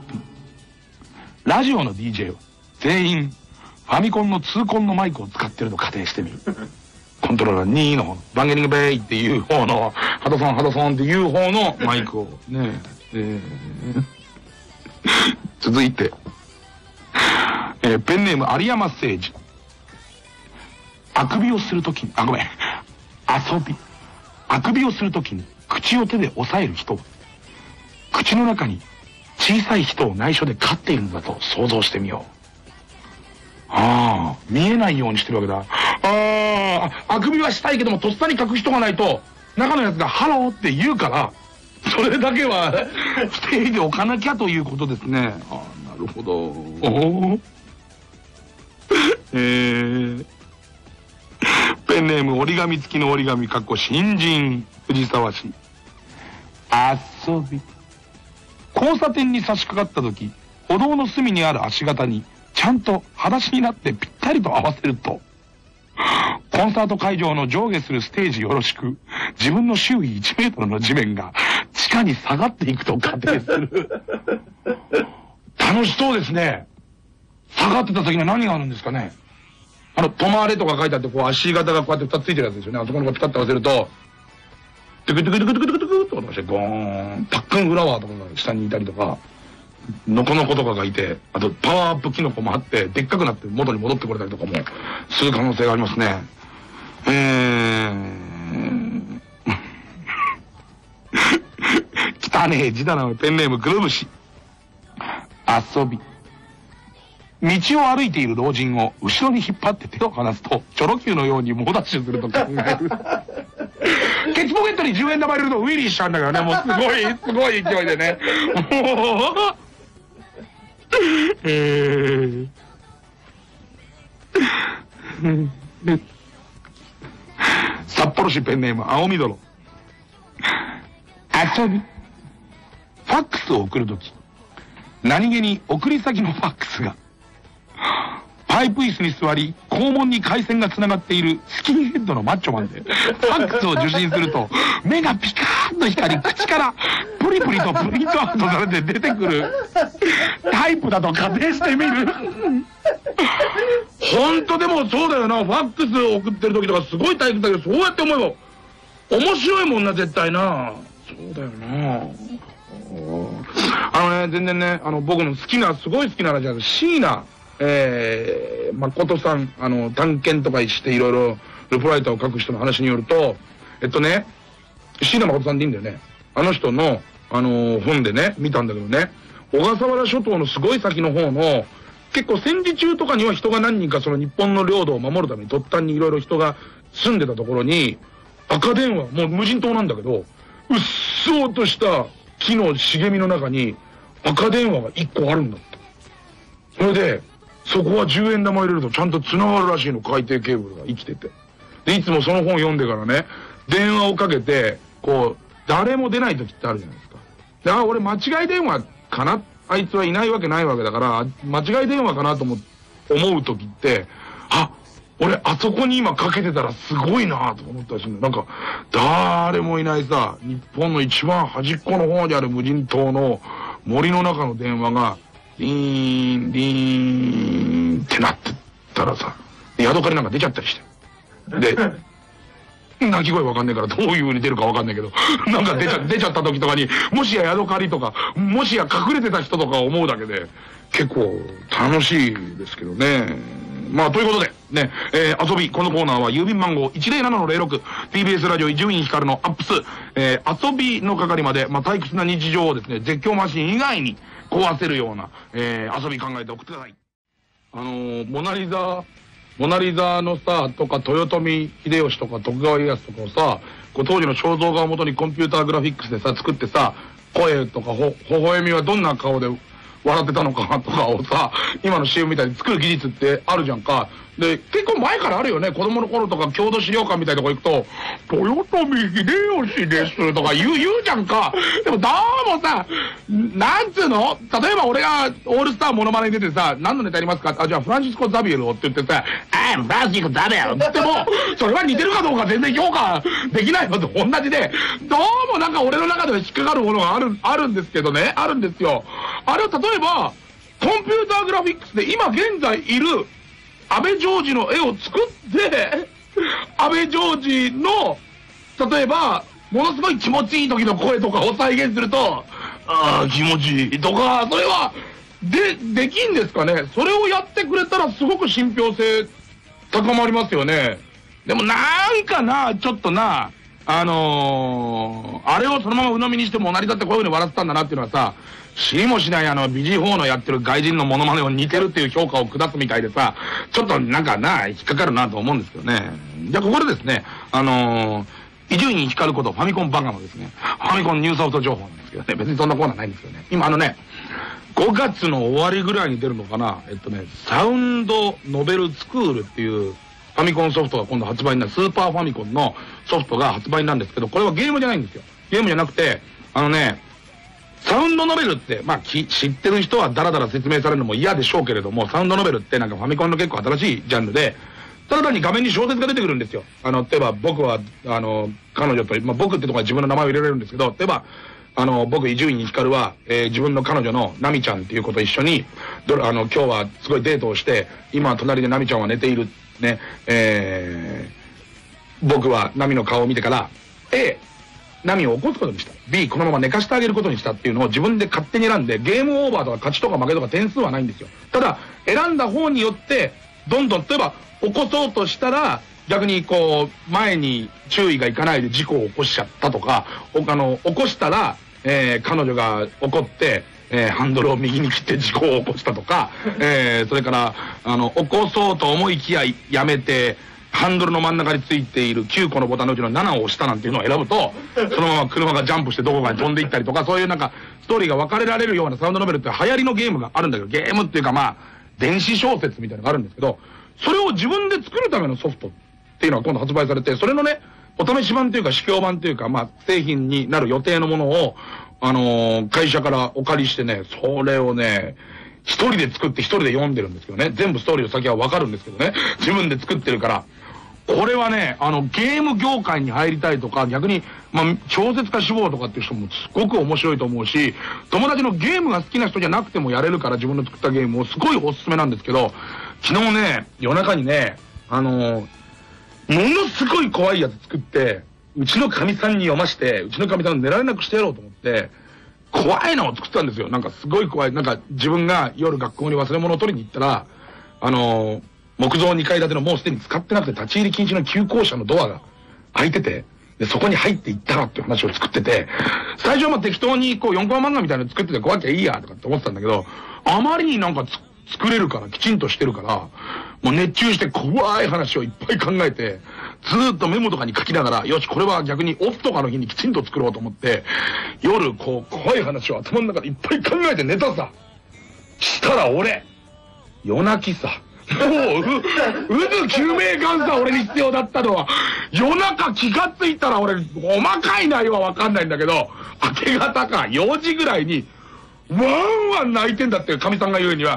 ラジオの DJ は全員ファミコンの2コンのマイクを使ってると仮定してみる。コントローラー2のバンゲリングベイっていう方のハドソンハドソンっていう方のマイクをね続いて、ペンネーム有山誠二。あくびをするときに遊び。あくびをするときに口を手で押さえる人は口の中に小さい人を内緒で飼っているんだと想像してみよう。ああ、見えないようにしてるわけだ。あくびはしたいけどもとっさに隠しとかないと中のやつが「ハロー」って言うから、それだけは防いでおかなきゃということですね。ああ、なるほど。おペンネーム折り紙付きの折り紙かっこ新人藤沢市。遊び。交差点に差し掛かった時歩道の隅にある足型にちゃんと裸足になってぴったりと合わせるとコンサート会場の上下するステージよろしく自分の周囲1メートルの地面が地下に下がっていくと仮定する楽しそうですね。下がってた先には何があるんですかね。止まれとか書いてあってこう足型がこうやって2つついてるやつですよね。あそこにこうピタッと合わせるとトゥクトゥクトゥクトゥクトゥクとかしてゴーン、パックンフラワーとかが下にいたりとかノコノコとかがいて、あとパワーアップキノコもあってでっかくなって元に戻ってこれたりとかもする可能性がありますね。汚ねえ字だな。ペンネームグルーブ氏。遊び。道を歩いている老人を後ろに引っ張って手を離すとチョロ Q のように猛ダッシュすると考える。ケツポケットに10円玉入れるとウィリーしちゃうんだからね。もうすごい勢いでね。もう札幌市ペンネーム青みどろ。遊び。ファックスを送るとき、何気に送り先のファックスがパイプ椅子に座り、肛門に回線がつながっているスキンヘッドのマッチョマンでファックスを受信すると、目がピカーッと光り、口からプリプリとプリントアウトされて出てくるタイプだと仮定してみる。本当でもそうだよな。ファックスを送ってる時とかすごい退屈だけど、そうやって思えば面白いもんな、絶対な。そうだよな。あのね、全然ね、僕の好きな、すごい好きな話なんです。椎名誠さん、探検とかしていろいろルポライターを書く人の話によると、椎名誠さんでいいんだよね。あの人の、本でね、見たんだけどね、小笠原諸島のすごい先の方の、結構戦時中とかには人が何人かその日本の領土を守るために突端にいろいろ人が住んでたところに、赤電話、もう無人島なんだけど、うっそうとした木の茂みの中に赤電話が1個あるんだって。それでそこは10円玉入れるとちゃんと繋がるらしいの、海底ケーブルが生きてて。でいつもその本読んでからね、電話をかけてこう誰も出ない時ってあるじゃないですか。で、あ、俺間違い電話かな、あいつはいないわけないわけだから間違い電話かなと思う時って、あ、俺あそこに今かけてたらすごいなぁと思ったりするの。なんか誰もいないさ、日本の一番端っこの方にある無人島の森の中の電話がリーンリーンってなってたらさ、宿からなんか出ちゃったりして、で鳴き声わかんねえからどういう風に出るかわかんないけど、なんか出ちゃった時とかに、もしや宿狩りとか、もしや隠れてた人とか思うだけで、結構楽しいですけどね。まあ、ということで、ね、遊び、このコーナーは郵便番号 107-06、TBS ラジオ伊集院光のアップス、遊びの係まで、まあ、退屈な日常をですね、絶叫マシン以外に壊せるような、遊び考えて送ってください。モナリザのさ、とか、豊臣秀吉とか、徳川家康とかをさ、こう当時の肖像画をもとにコンピューターグラフィックスでさ、作ってさ、声とか、微笑みはどんな顔で笑ってたのかとかをさ、今の CM みたいに作る技術ってあるじゃんか。で、結構前からあるよね。子供の頃とか、郷土資料館みたいなとこ行くと、豊臣秀吉ですとか言うじゃんか。でもどうもさ、なんつうの、例えば俺がオールスターモノマネに出てさ、何のネタやりますか、あ、じゃあフランシスコ・ザビエルをって言ってさ、あ、フランシスコ・ザビエルっても、それは似てるかどうか全然評価できないのと同じで、どうもなんか俺の中では引っかかるものがあるんですけどね、あるんですよ。あれを例えば、コンピューターグラフィックスで今現在いる、安倍ジョージの絵を作って、安倍ジョージの、例えば、ものすごい気持ちいい時の声とかを再現すると、ああ、気持ちいいとか、それは、できんですかね。それをやってくれたらすごく信憑性高まりますよね。でもなんかな、ちょっとな、あれをそのまま鵜呑みにしても成り立ってこういう風に笑ってたんだなっていうのはさ、知りもしないBG4 のやってる外人のモノマネを似てるっていう評価を下すみたいでさ、ちょっとなんかな、引っかかるなと思うんですけどね。じゃあここでですね、伊集院光ることファミコンバカのですね、ファミコンニューサウト情報なんですけどね、別にそんなコーナーないんですけどね。今ね、5月の終わりぐらいに出るのかな、サウンドノベルスクールっていう、ファミコンソフトが今度発売になる、スーパーファミコンのソフトが発売なんですけど、これはゲームじゃないんですよ。ゲームじゃなくて、サウンドノベルって、まあ、知ってる人はダラダラ説明されるのも嫌でしょうけれども、サウンドノベルってなんかファミコンの結構新しいジャンルで、ただ単に画面に小説が出てくるんですよ。例えば僕は、彼女と、まあ、僕ってとこは自分の名前を入れられるんですけど、例えば、僕、伊集院光は、自分の彼女のナミちゃんっていう子と一緒に、今日はすごいデートをして、今隣でナミちゃんは寝ている。ね、僕はナミの顔を見てから、A、ナミを起こすことにした。B、このまま寝かしてあげることにしたっていうのを自分で勝手に選んで、ゲームオーバーとか勝ちとか負けとか点数はないんですよ。ただ、選んだ方によって、どんどん、例えば、起こそうとしたら、逆にこう前に注意がいかないで事故を起こしちゃったとか、起こしたら、彼女が怒って、ハンドルを右に切って事故を起こしたとか、それから起こそうと思いきややめてハンドルの真ん中についている9個のボタンのうちの7を押したなんていうのを選ぶと、そのまま車がジャンプしてどこかに飛んでいったりとか、そういうなんかストーリーが分かれられるようなサウンドノベルって流行りのゲームがあるんだけど、ゲームっていうかまあ電子小説みたいなのがあるんですけど、それを自分で作るためのソフトっていうのが今度発売されて、それのね、お試し版というか試供版というか、まあ製品になる予定のものを、会社からお借りしてね、それをね、一人で作って一人で読んでるんですけどね、全部ストーリーの先はわかるんですけどね、自分で作ってるから、これはね、ゲーム業界に入りたいとか、逆に、まあ、小説家志望とかっていう人もすごく面白いと思うし、友達のゲームが好きな人じゃなくてもやれるから、自分の作ったゲームをすごいおすすめなんですけど、昨日ね、夜中にね、ものすごい怖いやつ作って、うちの神さんに読まして、うちの神さんを寝られなくしてやろうと思って、怖いのを作ったんですよ。なんかすごい怖い。なんか自分が夜学校に忘れ物を取りに行ったら、木造2階建てのもうすでに使ってなくて立ち入り禁止の旧校舎のドアが開いてて、で、そこに入っていったらっていう話を作ってて、最初はまあ適当にこう4コマ漫画みたいなの作ってて怖きゃいいやとかって思ってたんだけど、あまりになんか作れるから、きちんとしてるから、もう熱中して怖い話をいっぱい考えて、ずーっとメモとかに書きながら、よし、これは逆にオフとかの日にきちんと作ろうと思って、夜、こう、怖い話を頭の中でいっぱい考えて寝たさ。したら俺、夜泣きさ。もう、渦救命艦さ、俺に必要だったのは。夜中気がついたら俺、細かい内容はわかんないんだけど、明け方か、4時ぐらいに、ワンワン泣いてんだって、神さんが言うには、う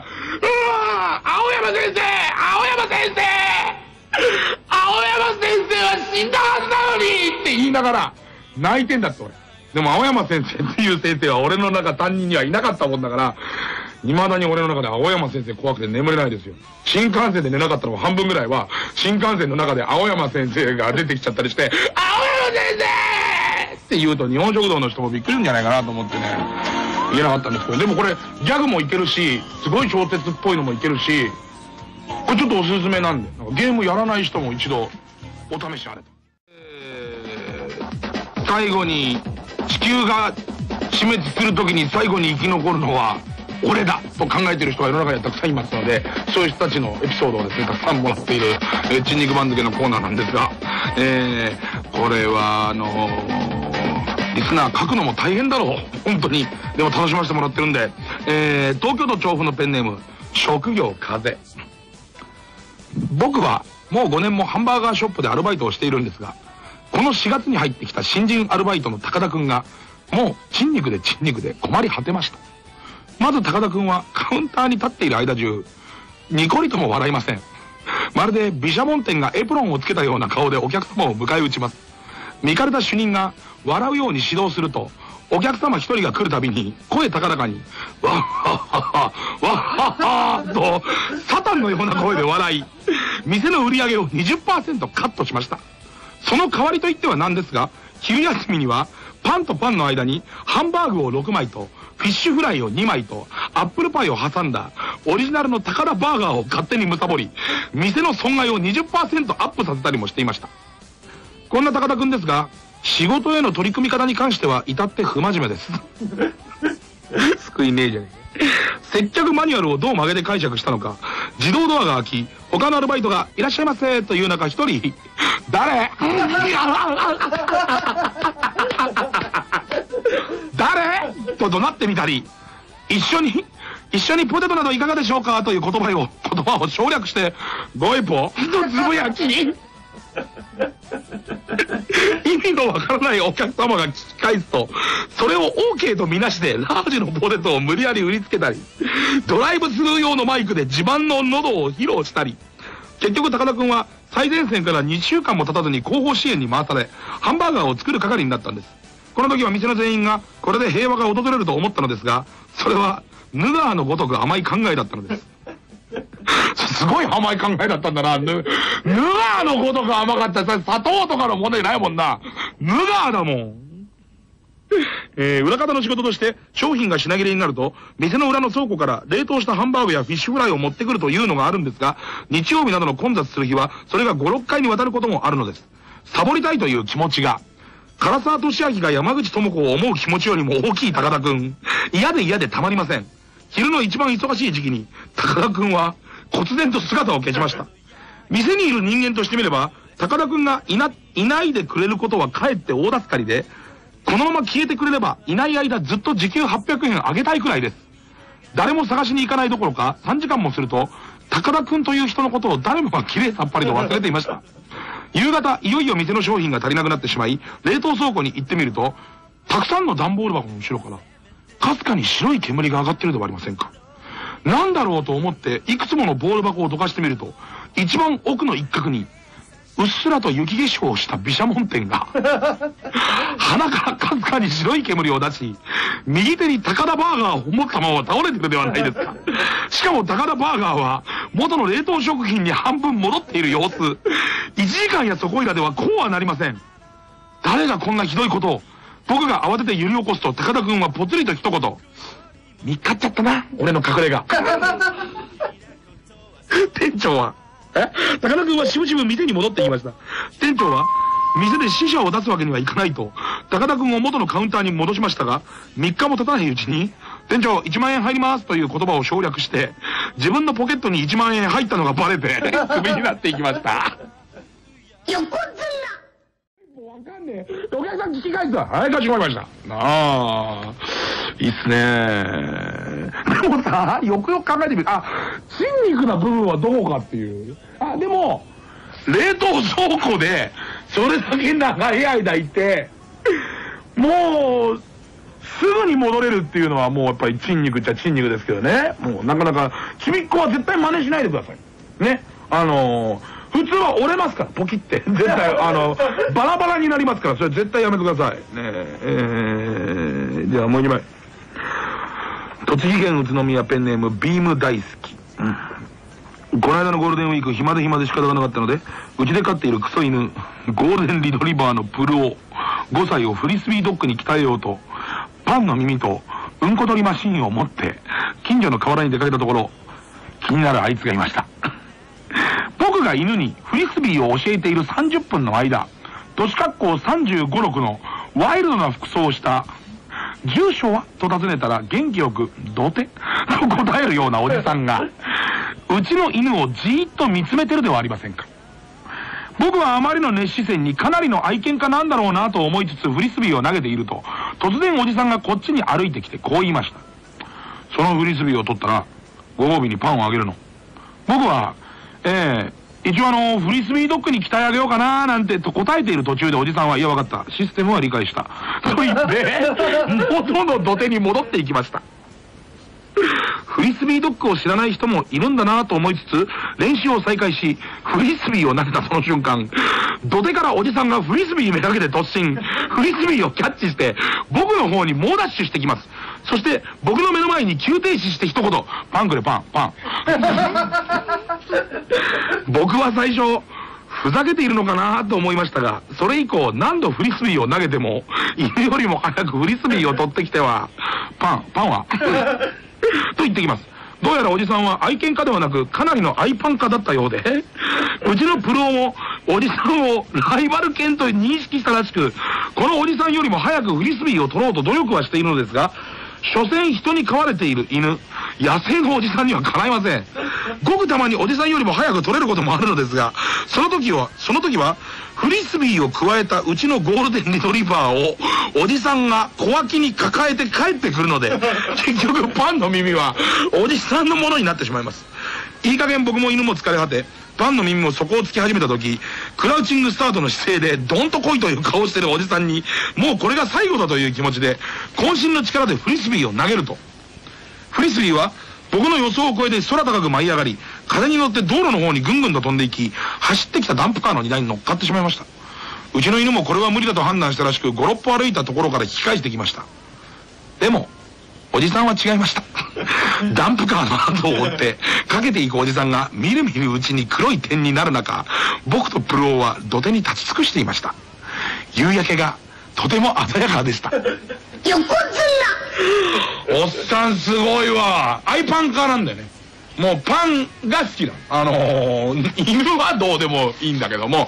わー、青山先生、青山先生、青山先生は死んだはずなのにって言いながら泣いてんだって俺。でも青山先生っていう先生は俺の中担任にはいなかったもんだから、未だに俺の中で青山先生怖くて眠れないですよ。新幹線で寝なかったの半分ぐらいは、新幹線の中で青山先生が出てきちゃったりして、青山先生って言うと日本食堂の人もびっくりするんじゃないかなと思ってね、言えなかったんですけど、でもこれギャグもいけるし、すごい小説っぽいのもいけるし、これちょっとおすすめなんで、なんかゲームやらない人も一度お試しあれと。最後に地球が死滅するときに最後に生き残るのは俺だと考えてる人が世の中にはたくさんいますので、そういう人たちのエピソードをですね、たくさんもらっている、ちんにく番付のコーナーなんですが、これはリスナー書くのも大変だろう、本当に。でも楽しませてもらってるんで、東京都調布のペンネーム、職業風。僕はもう5年もハンバーガーショップでアルバイトをしているんですが、この4月に入ってきた新人アルバイトの高田くんが、もうちんにくで困り果てました。まず高田くんはカウンターに立っている間中、ニコリとも笑いません。まるで毘沙門天がエプロンをつけたような顔でお客様を迎え撃ちます。見かれた主任が笑うように指導すると、お客様一人が来るたびに、声高々に、わっはっはっは、わっはっはーと、サタンのような声で笑い、店の売り上げを 20% カットしました。その代わりといってはなんですが、昼休みには、パンとパンの間に、ハンバーグを6枚と、フィッシュフライを2枚と、アップルパイを挟んだ、オリジナルの高田バーガーを勝手に貪り、店の損害を 20% アップさせたりもしていました。こんな高田くんですが、仕事への取り組み方に関しては至って不真面目です。救いねえじゃねえ。接客マニュアルをどう曲げて解釈したのか、自動ドアが開き、他のアルバイトがいらっしゃいませという中一人、誰と怒鳴ってみたり、一緒にポテトなどいかがでしょうかという言葉を省略して、ご一歩とつぶやき。意味のわからないお客様が聞き返すと、それを OK とみなしてラージのポテトを無理やり売りつけたり、ドライブスルー用のマイクで自慢の喉を披露したり、結局高田くんは最前線から2週間も経たずに後方支援に回され、ハンバーガーを作る係になったんです。この時は店の全員がこれで平和が訪れると思ったのですが、それはヌガーのごとく甘い考えだったのです。すごい甘い考えだったんだな。ヌガーのごとく甘かった。砂糖とかの問題ないもんな。ヌガーだもん。裏方の仕事として商品が品切れになると、店の裏の倉庫から冷凍したハンバーグやフィッシュフライを持ってくるというのがあるんですが、日曜日などの混雑する日は、それが5、6回にわたることもあるのです。サボりたいという気持ちが、唐沢俊明が山口智子を思う気持ちよりも大きい高田くん。嫌で嫌でたまりません。昼の一番忙しい時期に、高田くんは、忽然と姿を消しました。店にいる人間としてみれば、高田くんがいないでくれることはかえって大助かりで、このまま消えてくれれば、いない間ずっと時給800円上げたいくらいです。誰も探しに行かないどころか、3時間もすると、高田くんという人のことを誰もがきれいさっぱりと忘れていました。夕方、いよいよ店の商品が足りなくなってしまい、冷凍倉庫に行ってみると、たくさんの段ボール箱の後ろから、かすかに白い煙が上がってるではありませんか。なんだろうと思って、いくつものボール箱をどかしてみると、一番奥の一角に、うっすらと雪化粧をした毘沙門天が、鼻からかすかに白い煙を出し、右手に高田バーガーを持ったまま倒れてるではないですか。しかも高田バーガーは、元の冷凍食品に半分戻っている様子。1時間やそこいらではこうはなりません。誰がこんなひどいことを。僕が慌てて揺り起こすと、高田くんはぽつりと一言。見っかっちゃったな、俺の隠れ家。店長は、高田くんはしぶしぶ店に戻っていきました。店長は、店で死者を出すわけにはいかないと、高田くんを元のカウンターに戻しましたが、3日も経たないうちに、店長、1万円入りますという言葉を省略して、自分のポケットに1万円入ったのがバレて、クビになっていきました。横綱わかんねえ。お客さん聞き返すわ。はい、かしこまりました。ああ、いいっすねー。でもさ、よくよく考えてみる。あ、筋肉な部分はどこかっていう。あ、でも、冷凍倉庫で、それだけ長い間いて、もう、すぐに戻れるっていうのはもうやっぱり筋肉っちゃ筋肉ですけどね。もうなかなか、ちびっこは絶対真似しないでください。ね。普通は折れますから、ポキって。絶対、バラバラになりますから、それ絶対やめてください。ねえ、じゃあもう2枚。栃木県宇都宮ペンネーム、ビーム大好き。うん、この間のゴールデンウィーク、暇で暇で仕方がなかったので、うちで飼っているクソ犬、ゴールデンリトリバーのプルオ、5歳をフリスビードッグに鍛えようと、パンの耳と、うんこ取りマシーンを持って、近所の河原に出かけたところ、気になるあいつがいました。僕が犬にフリスビーを教えている30分の間、年格好35、6のワイルドな服装をした、住所はと尋ねたら元気よく、どてと答えるようなおじさんが、うちの犬をじーっと見つめてるではありませんか。僕はあまりの熱視線にかなりの愛犬家なんだろうなと思いつつフリスビーを投げていると、突然おじさんがこっちに歩いてきてこう言いました。そのフリスビーを取ったら、ご褒美にパンをあげるの。僕は、一応フリスビードッグに鍛え上げようかなーなんてと答えている途中でおじさんは、いやわかった。システムは理解した。と言って、元の土手に戻っていきました。フリスビードッグを知らない人もいるんだなと思いつつ、練習を再開し、フリスビーを投げたその瞬間、土手からおじさんがフリスビーめがけて突進、フリスビーをキャッチして、僕の方に猛ダッシュしてきます。そして、僕の目の前に急停止して一言、パンくれパン、パン。僕は最初、ふざけているのかなと思いましたが、それ以降何度フリスビーを投げても、犬よりも早くフリスビーを取ってきては、パンはと言ってきます。どうやらおじさんは愛犬家ではなく、かなりの愛パン家だったようで、うちのプロも、おじさんをライバル犬と認識したらしく、このおじさんよりも早くフリスビーを取ろうと努力はしているのですが、所詮人に飼われている犬、野生のおじさんにはかないません。ごくたまにおじさんよりも早く取れることもあるのですが、その時は、フリスビーを加えたうちのゴールデンリトリバーを、おじさんが小脇に抱えて帰ってくるので、結局パンの耳は、おじさんのものになってしまいます。いい加減僕も犬も疲れ果て、パンの耳も底をつき始めた時、クラウチングスタートの姿勢でどんと来いという顔をしてるおじさんに、もうこれが最後だという気持ちで、渾身の力でフリスビーを投げると。フリスビーは僕の予想を超えて空高く舞い上がり、風に乗って道路の方にぐんぐんと飛んでいき、走ってきたダンプカーの荷台に乗っかってしまいました。うちの犬もこれは無理だと判断したらしく、5、6歩歩いたところから引き返してきました。でも、おじさんは違いました。ダンプカーの後を追って、かけていくおじさんが、みるみるうちに黒い点になる中、僕とプロオは土手に立ち尽くしていました。夕焼けがとても鮮やかでした。横綱。おっさんすごいわ。アイパンカーなんだよね。もうパンが好きなの。犬はどうでもいいんだけども、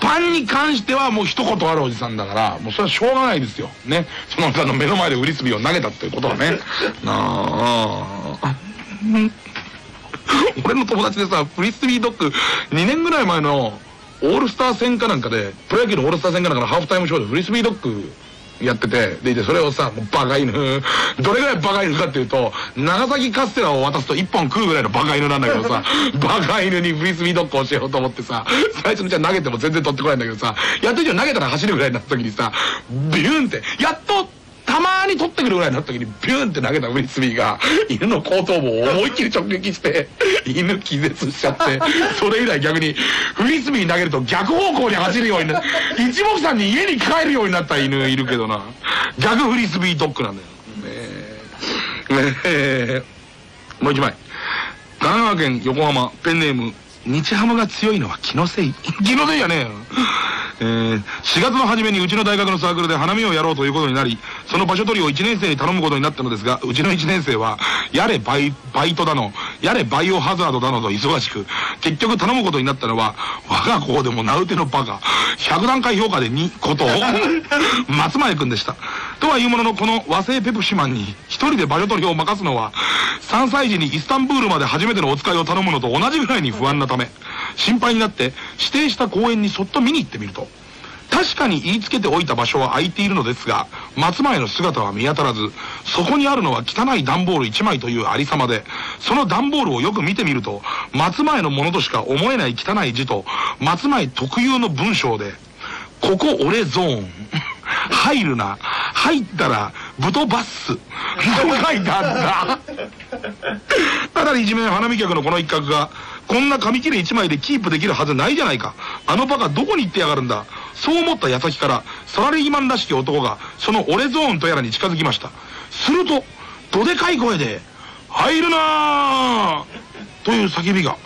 パンに関してはもう一言あるおじさんだから、もうそれはしょうがないですよ。ね。その方の目の前で売りすびを投げたっていうことはね。なあ。俺の友達でさ、フリスビードッグ2年ぐらい前のオールスター戦かなんかで、プロ野球のオールスター戦かなんかのハーフタイムショーでフリスビードッグやってて、で、それをさ、もうバカ犬。どれぐらいバカ犬かっていうと、長崎カステラを渡すと1本食うぐらいのバカ犬なんだけどさ、バカ犬にフリスビードッグ教えようと思ってさ、最初にじゃ投げても全然取ってこないんだけどさ、やっと以上投げたら走るぐらいになった時にさ、ビューンって、やっと、たまーに取ってくるぐらいになった時にビューンって投げたフリスビーが犬の後頭部を思いっきり直撃して犬気絶しちゃって、それ以来逆にフリスビー投げると逆方向に走るようになる、一目散に家に帰るようになった犬いるけどな。逆フリスビードッグなんだよね。えもう一枚、神奈川県横浜、ペンネーム日ハムが強いのは気のせい。気のせいじゃねえよ。4月の初めにうちの大学のサークルで花見をやろうということになり、その場所取りを1年生に頼むことになったのですが、うちの1年生はやれバイトだのやれバイオハザードだのと忙しく、結局頼むことになったのは我が校でも名うてのバカ100段階評価で2こと松前君でした。とはいうものの、この和製ペプシマンに一人で場所取りを任すのは3歳児にイスタンブールまで初めてのお使いを頼むのと同じぐらいに不安なため、心配になって指定した公園にそっと見に行ってみると、確かに言いつけておいた場所は空いているのですが、松前の姿は見当たらず、そこにあるのは汚い段ボール1枚というありさまで、その段ボールをよく見てみると松前のものとしか思えない汚い字と松前特有の文章で、ここ俺ゾーン入るな、入ったらぶとばっすと書いてあったただ一面花見客のこの一角がこんな紙切れ1枚でキープできるはずないじゃないか、あのバカどこに行ってやがるんだ、そう思った矢先からサラリーマンらしき男がその俺ゾーンとやらに近づきました。するとどでかい声で「入るなー!」という叫びが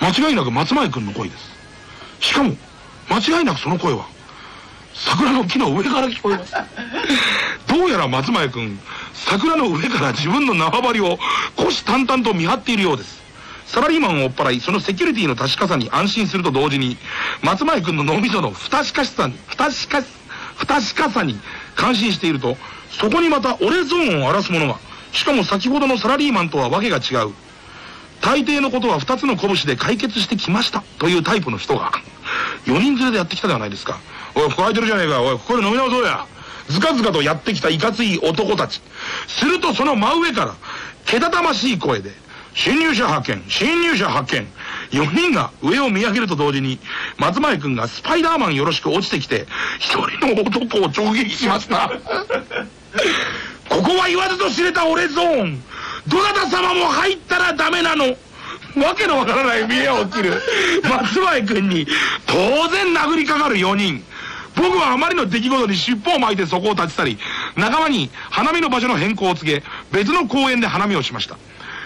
間違いなく松前君の声です。しかも間違いなくその声は桜の木の上から聞こえます。どうやら松前君、桜の上から自分の縄張りを虎視眈々と見張っているようです。サラリーマンを追っ払い、そのセキュリティの確かさに安心すると同時に、松前君の脳みその不確かさに感心していると、そこにまた俺ゾーンを荒らすものが、しかも先ほどのサラリーマンとはわけが違う、大抵のことは2つの拳で解決してきましたというタイプの人が4人連れでやってきたではないですか。おい、ここ空いてるじゃねえか、おい、ここで飲み直そうや。ずかずかとやってきたいかつい男たち。するとその真上からけたたましい声で、侵入者発見、侵入者発見。4人が上を見上げると同時に、松前君がスパイダーマンよろしく落ちてきて、1人の男を直撃しました。ここは言わずと知れた俺ゾーン。どなた様も入ったらダメなの。わけのわからない見えを切る松前君に当然殴りかかる4人。僕はあまりの出来事に尻尾を巻いてそこを立ち去り、仲間に花見の場所の変更を告げ、別の公園で花見をしました。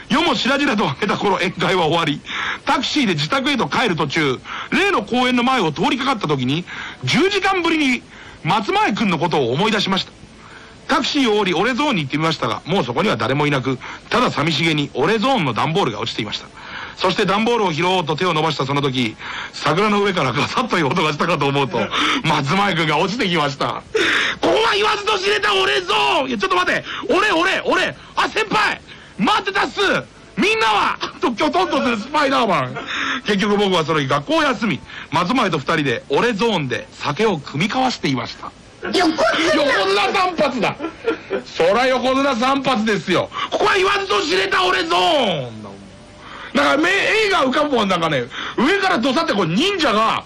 夜も白々と明けた頃、宴会は終わり、タクシーで自宅へと帰る途中、例の公園の前を通りかかった時に、10時間ぶりに松前君のことを思い出しました。タクシーを降り、俺ゾーンに行ってみましたが、もうそこには誰もいなく、ただ寂しげに俺ゾーンの段ボールが落ちていました。そして段ボールを拾おうと手を伸ばしたその時、桜の上からガサッという音がしたかと思うと、松前君が落ちてきました。ここは言わずと知れた俺ゾーン。いや、ちょっと待て。俺。あ、先輩待ってたっす、みんなはときょとんとするスパイダーマン。結局僕はその日学校を休み、松前と2人で俺ゾーンで酒を組み交わしていました。横綱三発だ。そら横綱三発ですよ。ここは言わずと知れた俺ゾーン。なんか映画浮かぶもん、なんかね、上からどさってこう忍者が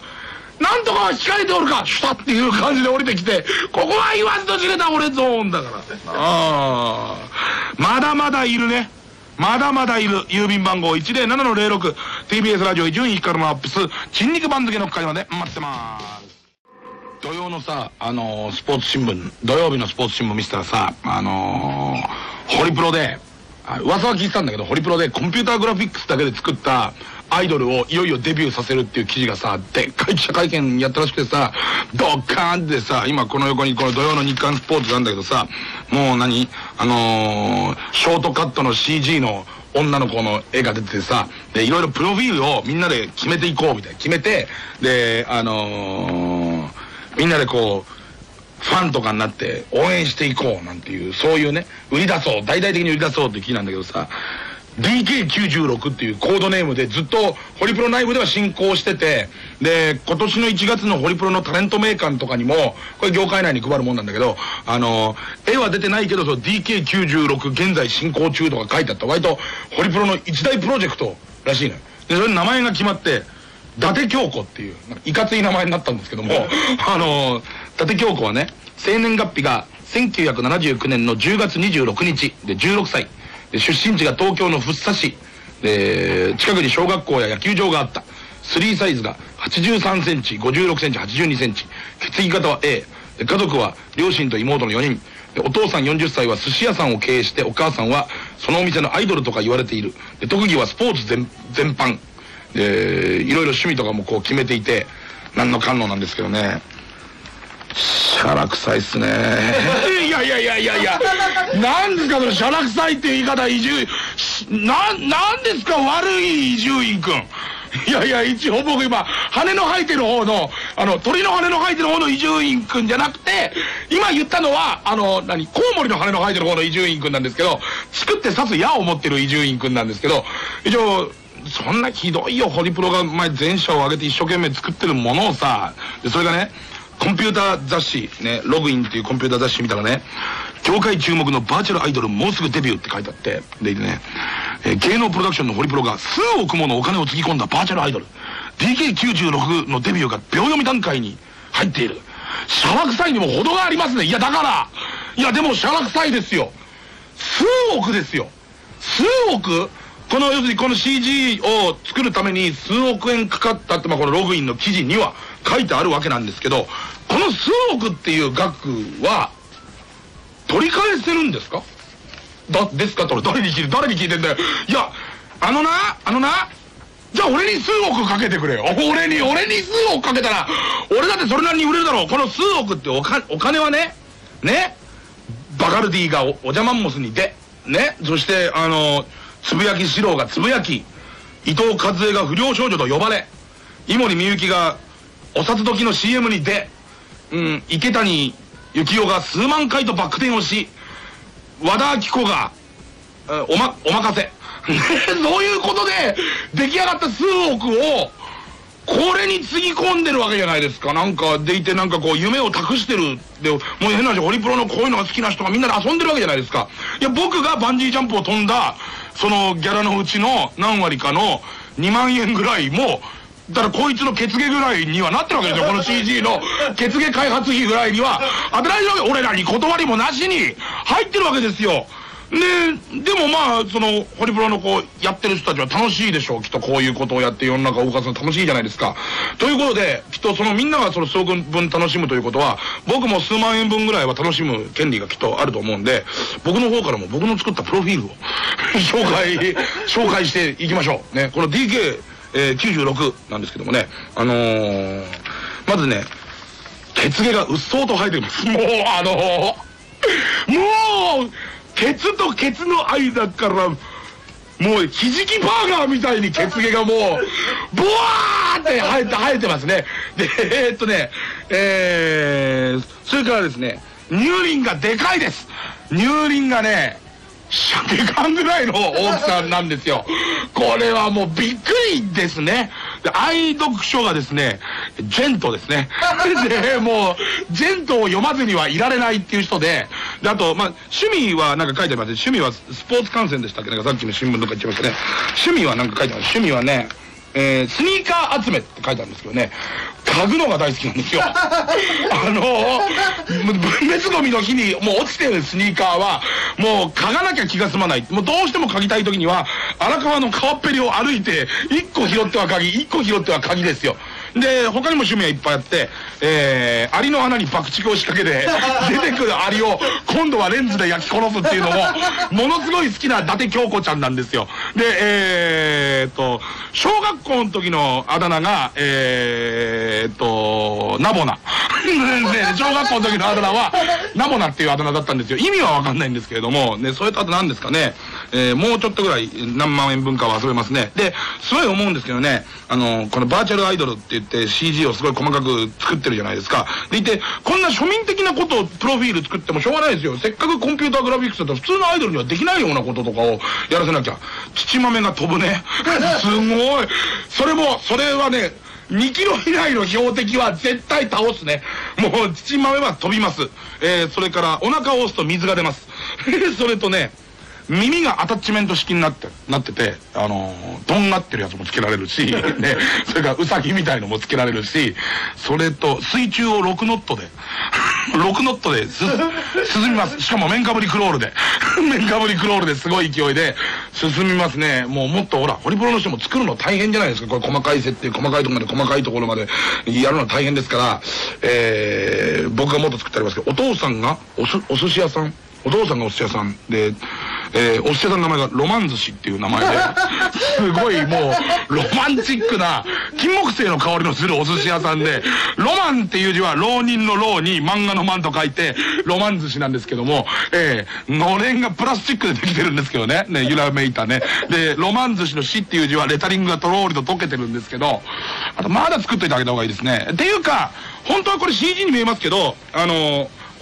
なんとか控えておるかシュタっていう感じで降りてきて、ここは言わずと知れた俺ゾーンだから。ああ、まだまだいるね。まだまだいる。郵便番号 107-06、 TBS ラジオ伊集院光のアップスちんにく番付の会話で待ってまーす。土曜のさ、スポーツ新聞、土曜日のスポーツ新聞見せたらさ、ホリプロで噂は聞いてたんだけど、ホリプロでコンピューターグラフィックスだけで作ったアイドルをいよいよデビューさせるっていう記事がさ、でっかい記者会見やったらしくてさ、ドッカーンってさ、今この横にこの土曜の日刊スポーツなんだけどさ、もう何ショートカットの CG の女の子の絵が出ててさ、で、いろいろプロフィールをみんなで決めていこうみたいな、決めて、で、みんなでこう、ファンとかになって応援していこうなんていう、そういうね、売り出そう、大々的に売り出そうっていう気なんだけどさ、DK96 っていうコードネームでずっとホリプロ内部では進行してて、で、今年の1月のホリプロのタレント名鑑とかにも、これ業界内に配るもんなんだけど、絵は出てないけど、その DK96 現在進行中とか書いてあった、割とホリプロの一大プロジェクトらしいのよ。で、それ名前が決まって、伊達京子っていう、いかつい名前になったんですけども、伊達京子はね、生年月日が1979年の10月26日で16歳。で、出身地が東京の福生市。で、近くに小学校や野球場があった。スリーサイズが83センチ、56センチ、82センチ。血液型は A。で、家族は両親と妹の4人。で、お父さん40歳は寿司屋さんを経営して、お母さんはそのお店のアイドルとか言われている。で、特技はスポーツ全般。で、いろいろ趣味とかもこう決めていて、何の感能なんですけどね。しゃらくさいっすね。いやいやいやいやいや、なんですかそのしゃらくさいっていう言い方、伊集院、なんですか悪い伊集院君。いやいや、一応僕今、羽の生えてる方の、鳥の羽の生えてる方の伊集院くんじゃなくて、今言ったのは、コウモリの羽の生えてる方の伊集院くんなんですけど、作って刺す矢を持ってる伊集院くんなんですけど、一応、そんなひどいよ、ホリプロが前全社を挙げて一生懸命作ってるものをさ、でそれがね、コンピューター雑誌、ね、ログインっていうコンピューター雑誌見たらね、業界注目のバーチャルアイドルもうすぐデビューって書いてあって、でね、芸能プロダクションのホリプロが数億ものお金をつぎ込んだバーチャルアイドル、DK96 のデビューが秒読み段階に入っている。しゃらくさいにも程がありますね。いや、だから、いや、でもしゃらくさいですよ。数億ですよ。数億要するにこの CG を作るために数億円かかったって、まあこのログインの記事には書いてあるわけなんですけど、この数億っていう額は、取り返せるんですかですかと、誰に聞いてんだよ。いや、じゃあ俺に数億かけてくれよ。俺に数億かけたら、俺だってそれなりに売れるだろう。この数億ってお金はね、バカルディがおじゃマンモスに出、ね、そしてつぶやき四郎がつぶやき、伊藤和恵が不良少女と呼ばれ、井森美幸がお札時の CM に出、池谷幸雄が数万回とバック転をし、和田アキ子がお任せそういうことで出来上がった数億をこれにつぎ込んでるわけじゃないですか。なんかでいて、なんかこう夢を託してる。でもう変な話、ホリプロのこういうのが好きな人がみんなで遊んでるわけじゃないですか。いや、僕がバンジージャンプを飛んだそのギャラのうちの何割かの2万円ぐらいも、だからこいつのケツ毛ぐらいにはなってるわけですよ。この CG のケツ毛開発費ぐらいには当てられるわけ、俺らに断りもなしに入ってるわけですよ。でもまあ、その、ホリプロのこう、やってる人たちは楽しいでしょう。きっとこういうことをやって世の中を動かすの楽しいじゃないですか。ということで、きっとそのみんながその数億分楽しむということは、僕も数万円分ぐらいは楽しむ権利がきっとあると思うんで、僕の方からも僕の作ったプロフィールを紹介していきましょう。ね、この DK96 なんですけどもね、まずね、血毛がうっそうと生えています。もうケツとケツの間から、もう、ひじきバーガーみたいにケツ毛がもう、ボワーって生えてますね。で、それからですね、乳輪がでかいです。乳輪がね、鮭缶ぐらいの大きさなんですよ。これはもうびっくりですね。で、愛読書がですね、ジェントですね。で、もう、ジェントを読まずにはいられないっていう人で、で、あと、まあ、趣味はなんか書いてありますね。趣味はスポーツ観戦でしたっけ、なんかさっきの新聞とか言ってましたね。趣味はなんか書いてあります。趣味はね、スニーカー集めって書いてあるんですけどね、嗅ぐのが大好きなんですよ。分別ゴミの日にもう落ちてるスニーカーは、もう嗅がなきゃ気が済まない。もうどうしても嗅ぎたい時には、荒川の川っぺりを歩いて、1個拾っては嗅ぎ、1個拾っては嗅ぎですよ。で、他にも趣味はいっぱいあって、アリの穴に爆竹を仕掛けて、出てくるアリを今度はレンズで焼き殺すっていうのも、ものすごい好きな伊達京子ちゃんなんですよ。で、小学校の時のあだ名が、ナボナ。ね、小学校の時のあだ名は、ナボナっていうあだ名だったんですよ。意味はわかんないんですけれども、ね、それとあと何ですかね、もうちょっとぐらい何万円分かは忘れますね。で、すごい思うんですけどね、このバーチャルアイドルって言って CG をすごい細かく作ってるじゃないですか。でいて、こんな庶民的なことをプロフィール作ってもしょうがないですよ。せっかくコンピューターグラフィックスだと普通のアイドルにはできないようなこととかをやらせなきゃ。土豆が飛ぶね。すごい。それはね、2キロ以内の標的は絶対倒すね。もう土豆は飛びます。それからお腹を押すと水が出ます。それとね、耳がアタッチメント式になってて、どんなってるやつもつけられるし、ね、それからウサギみたいのもつけられるし、それと水中を6ノットで、6ノットで進みます。しかも面かぶりクロールで、面かぶりクロールですごい勢いで進みますね。もっとほら、ホリプロの人も作るの大変じゃないですか。これ細かい設定、細かいところまでやるの大変ですから、僕がもっと作ってありますけど、お父さんがお寿司屋さんで、お寿司屋さんの名前がロマン寿司っていう名前で、すごいもう、ロマンチックな、金木犀の香りのするお寿司屋さんで、ロマンっていう字は、浪人の浪に漫画の漫と書いて、ロマン寿司なんですけども、のれんがプラスチックでできてるんですけどね、ゆらめいたね。で、ロマン寿司の死っていう字は、レタリングがとろーりと溶けてるんですけど、あと、まだ作っといてあげた方がいいですね。っていうか、本当はこれ CG に見えますけど、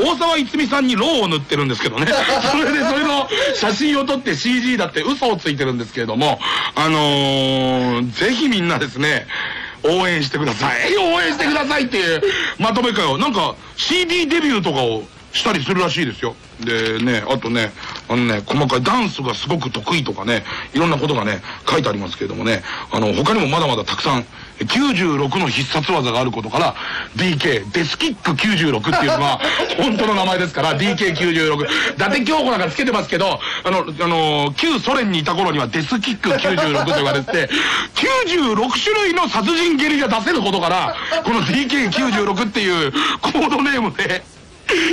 大沢逸美さんにロウを塗ってるんですけどね。それの写真を撮って CG だって嘘をついてるんですけれども、ぜひみんなですね、応援してください。応援してくださいっていうまとめ会を、なんか CD デビューとかをしたりするらしいですよ。でね、あとね、細かいダンスがすごく得意とかね、いろんなことがね、書いてありますけれどもね、他にもまだまだたくさん、96の必殺技があることから、DK、デスキック96っていうのが、本当の名前ですから、DK96。伊達京子なんかつけてますけど、旧ソ連にいた頃にはデスキック96と言われてて、96種類の殺人ゲリが出せることから、この DK96 っていうコードネームで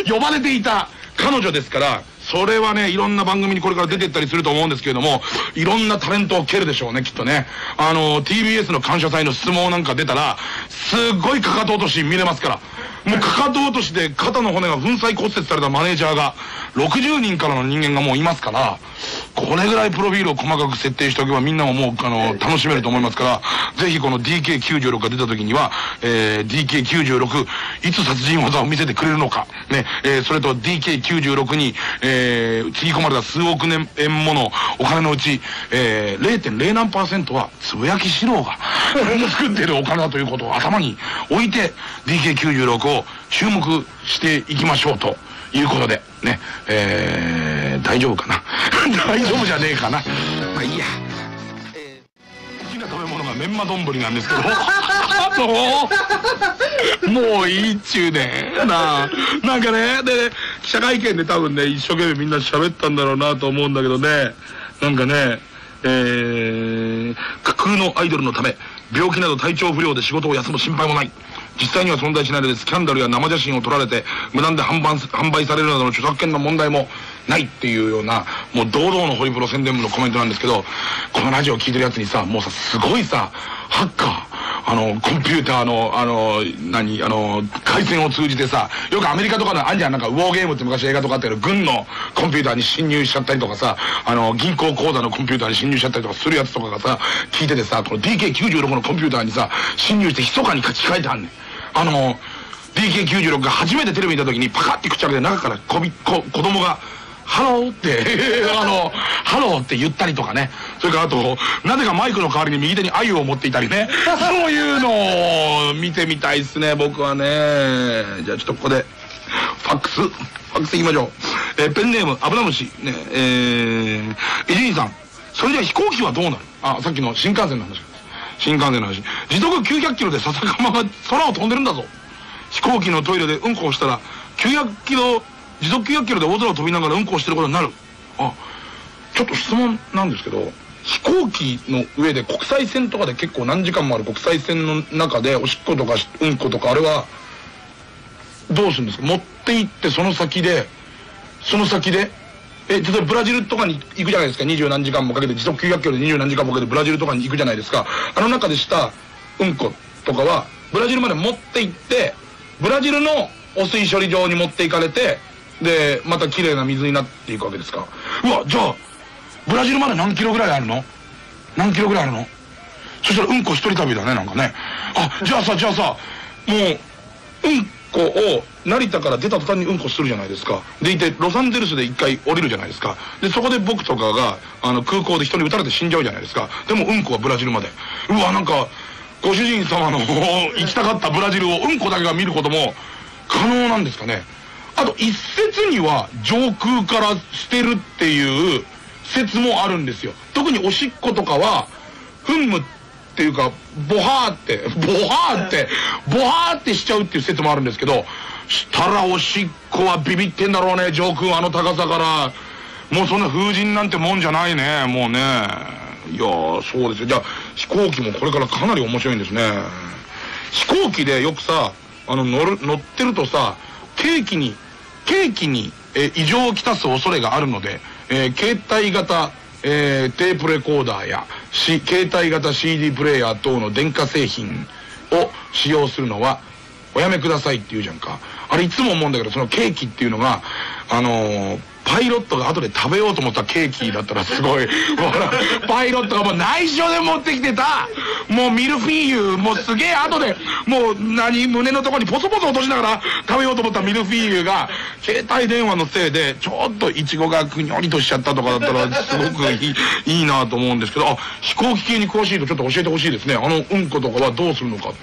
呼ばれていた彼女ですから、それはね、いろんな番組にこれから出てったりすると思うんですけれども、いろんなタレントを蹴るでしょうね、きっとね。TBS の感謝祭の相撲なんか出たら、すっごいかかと落とし見れますから。もうかかと落としで肩の骨が粉砕骨折されたマネージャーが、60人からの人間がもういますから、これぐらいプロフィールを細かく設定しておけばみんなももう、楽しめると思いますから、ぜひこの DK96 が出た時には、DK96、いつ殺人技を見せてくれるのか、ね、それと DK96 に、つぎ込まれた数億年円ものお金のうち、0.0 何%は、つぶやきしろうが、作っているお金だということを頭に置いて、DK96 を注目していきましょうということで、ね、大丈夫かな。大丈夫じゃねえかな。まあいいや。好きな食べ物がメンマ丼なんですけど。もういいっちゅうねなんかね、で、記者会見で多分ね、一生懸命みんな喋ったんだろうなと思うんだけどね、なんかね、架空のアイドルのため、病気など体調不良で仕事を休む心配もない。実際には存在しないので、スキャンダルや生写真を撮られて、無断で販売されるなどの著作権の問題もないっていうような、もう堂々のホリプロ宣伝部のコメントなんですけど、このラジオを聴いてるやつにさ、もうさ、すごいさ、ハッカー、コンピューターの、回線を通じてさ、よくアメリカとかのあんじゃん、なんか、ウォーゲームって昔映画とかあったけど、軍のコンピューターに侵入しちゃったりとかさ、銀行口座のコンピューターに侵入しちゃったりとかするやつとかがさ、聞いててさ、この DK96 のコンピューターにさ、侵入して密かに書き換えてあんねん。DK96 が初めてテレビに出た時にパカってくっちゃけて中から子供が、ハローって、ハローって言ったりとかね。それからあと、なぜかマイクの代わりに右手に鮎を持っていたりね。そういうのを見てみたいっすね、僕はね。じゃあちょっとここで、ファックスいきましょう。ペンネーム、アブラムシ、ね、伊集院さん。それじゃ飛行機はどうなる？あ、さっきの新幹線の話。時速900キロで笹かまが空を飛んでるんだぞ。飛行機のトイレでうんこをしたら、時速900キロで大空を飛びながらうんこをしてることになる。あ、ちょっと質問なんですけど、飛行機の上で国際線とかで結構何時間もある国際線の中でおしっことかうんことかあれはどうするんですか？持って行ってその先で例えばブラジルとかに行くじゃないですか。二十何時間もかけて時速900キロで二十何時間もかけてブラジルとかに行くじゃないですか。あの中でしたうんことかはブラジルまで持って行ってブラジルの汚水処理場に持っていかれてでまた綺麗な水になっていくわけですか。うわじゃあブラジルまで何キロぐらいあるの？何キロぐらいあるの？そしたらうんこ一人旅だねなんかね。あじゃあさもううんこを成田から出た途端にうんこするじゃないですか。でいてロサンゼルスで一回降りるじゃないですか。でそこで僕とかが空港で人に撃たれて死んじゃうじゃないですか。でもうんこはブラジルまで。うわなんかご主人様の行きたかったブラジルをうんこだけが見ることも可能なんですかね。あと一説には上空から捨てるっていう説もあるんですよ。特におしっことかは噴霧っていうかボハーってしちゃうっていう説もあるんですけど、したらおしっこはビビってんだろうね。上空あの高さからもうそんな風神なんてもんじゃないね。もうねいやそうですよ。じゃあ飛行機もこれからかなり面白いんですね。飛行機でよくさ乗ってるとさケーキに異常をきたす恐れがあるので、携帯型、テープレコーダーや携帯型 CD プレイヤー等の電化製品を使用するのはおやめくださいって言うじゃんか。あれいつも思うんだけどそのケーキっていうのがパイロットが後で食べようと思ったケーキだったらすごいパイロットがもう内緒で持ってきてたもうミルフィーユもうすげえ後でもう胸のとこにポソポソ落としながら食べようと思ったミルフィーユが携帯電話のせいでちょっとイチゴがくにょりとしちゃったとかだったらすごくいいなと思うんですけど、あ飛行機系に詳しいとちょっと教えてほしいですね。うんことかはどうするのかよ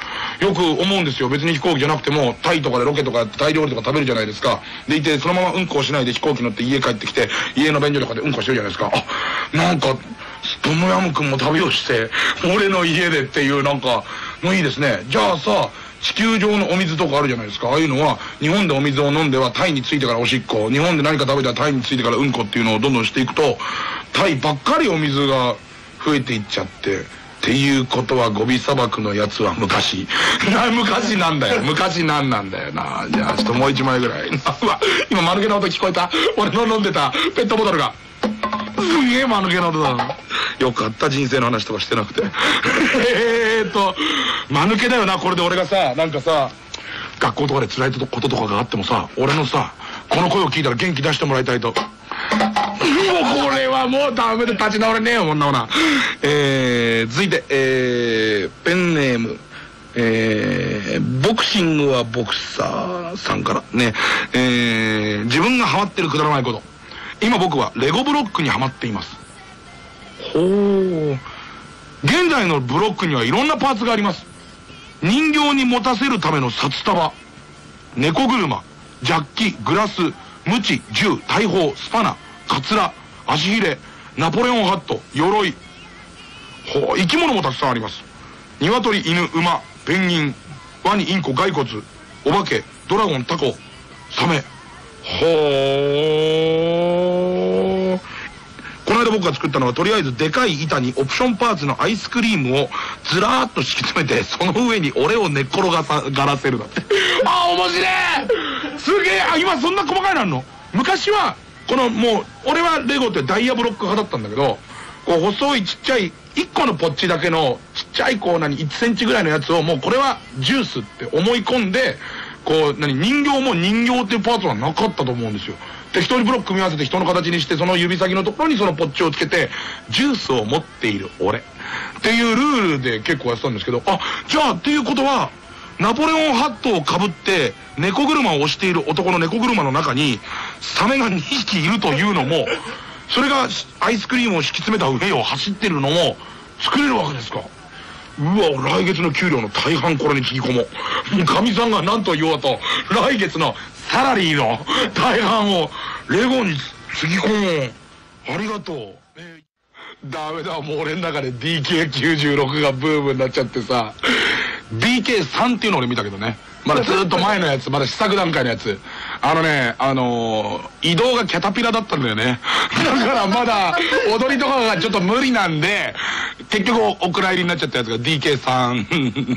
く思うんですよ。別に飛行機じゃなくてもタイとかでロケとかやってタイ料理とか食べるじゃないですか。でいてそのままうんこをしないで飛行機乗って家帰ってきて家の便所とかでうんこしてるじゃないですか。あなんかトムヤム君も旅をして俺の家でっていうなんかのいいですね。じゃあさ地球上のお水とかあるじゃないですか。ああいうのは日本でお水を飲んではタイについてからおしっこ、日本で何か食べたらタイについてからうんこっていうのをどんどんしていくとタイばっかりお水が増えていっちゃってっていうことはゴビ砂漠のやつは昔なんだよ。昔なんだよな。じゃあちょっともう一枚ぐらい。うわ今丸けな音聞こえた。俺の飲んでたペットボトルがすげえ丸けな音だ。よかった人生の話とかしてなくて間抜けだよな。これで俺がさなんかさ学校とかで辛いこととかがあってもさ俺のさこの声を聞いたら元気出してもらいたいと。もうこれはもうダメで立ち直れねえよこんなもんな。続いてペンネームボクシングはボクサーさんからね、自分がハマってるくだらないこと。今僕はレゴブロックにハマっています。ほう。現在のブロックにはいろんなパーツがあります。人形に持たせるための札束、猫車、ジャッキ、グラス、ムチ、銃、大砲、スパナ、カツラ、足ひれ、ナポレオンハット、鎧。ほう。生き物もたくさんあります。鶏、犬、馬、ペンギン、ワニ、インコ、骸骨、お化け、ドラゴン、タコ、サメ。ほう。この間僕が作ったのはとりあえずでかい板にオプションパーツのアイスクリームをずらーっと敷き詰めてその上に俺を寝っ転がらせるだってああ面白いすげえ。あ今そんな細かいのあんの。昔はこのもう俺はレゴってダイヤブロック派だったんだけどこう細いちっちゃい1個のポッチだけのちっちゃいこう1センチぐらいのやつをもうこれはジュースって思い込んでこう人形も人形っていうパーツはなかったと思うんですよ。適当にブロック組み合わせて人の形にしてその指先のところにそのポッチをつけてジュースを持っている俺っていうルールで結構やってたんですけど、あじゃあっていうことはナポレオンハットをかぶって猫車を押している男の猫車の中にサメが2匹いるというのもそれがアイスクリームを敷き詰めた上を走ってるのも作れるわけですか。うわ来月の給料の大半これにつぎ込もう。かみさんが何と言おうと来月のサラリーの大半をレゴにつぎ込もう。ありがとう。ダメだもう俺の中で DK96 がブームになっちゃってさDK3 っていうの俺見たけどね。まだずっと前のやつまだ試作段階のやつ移動がキャタピラだったんだよね。だからまだ踊りとかがちょっと無理なんで、結局お蔵入りになっちゃったやつが DK さん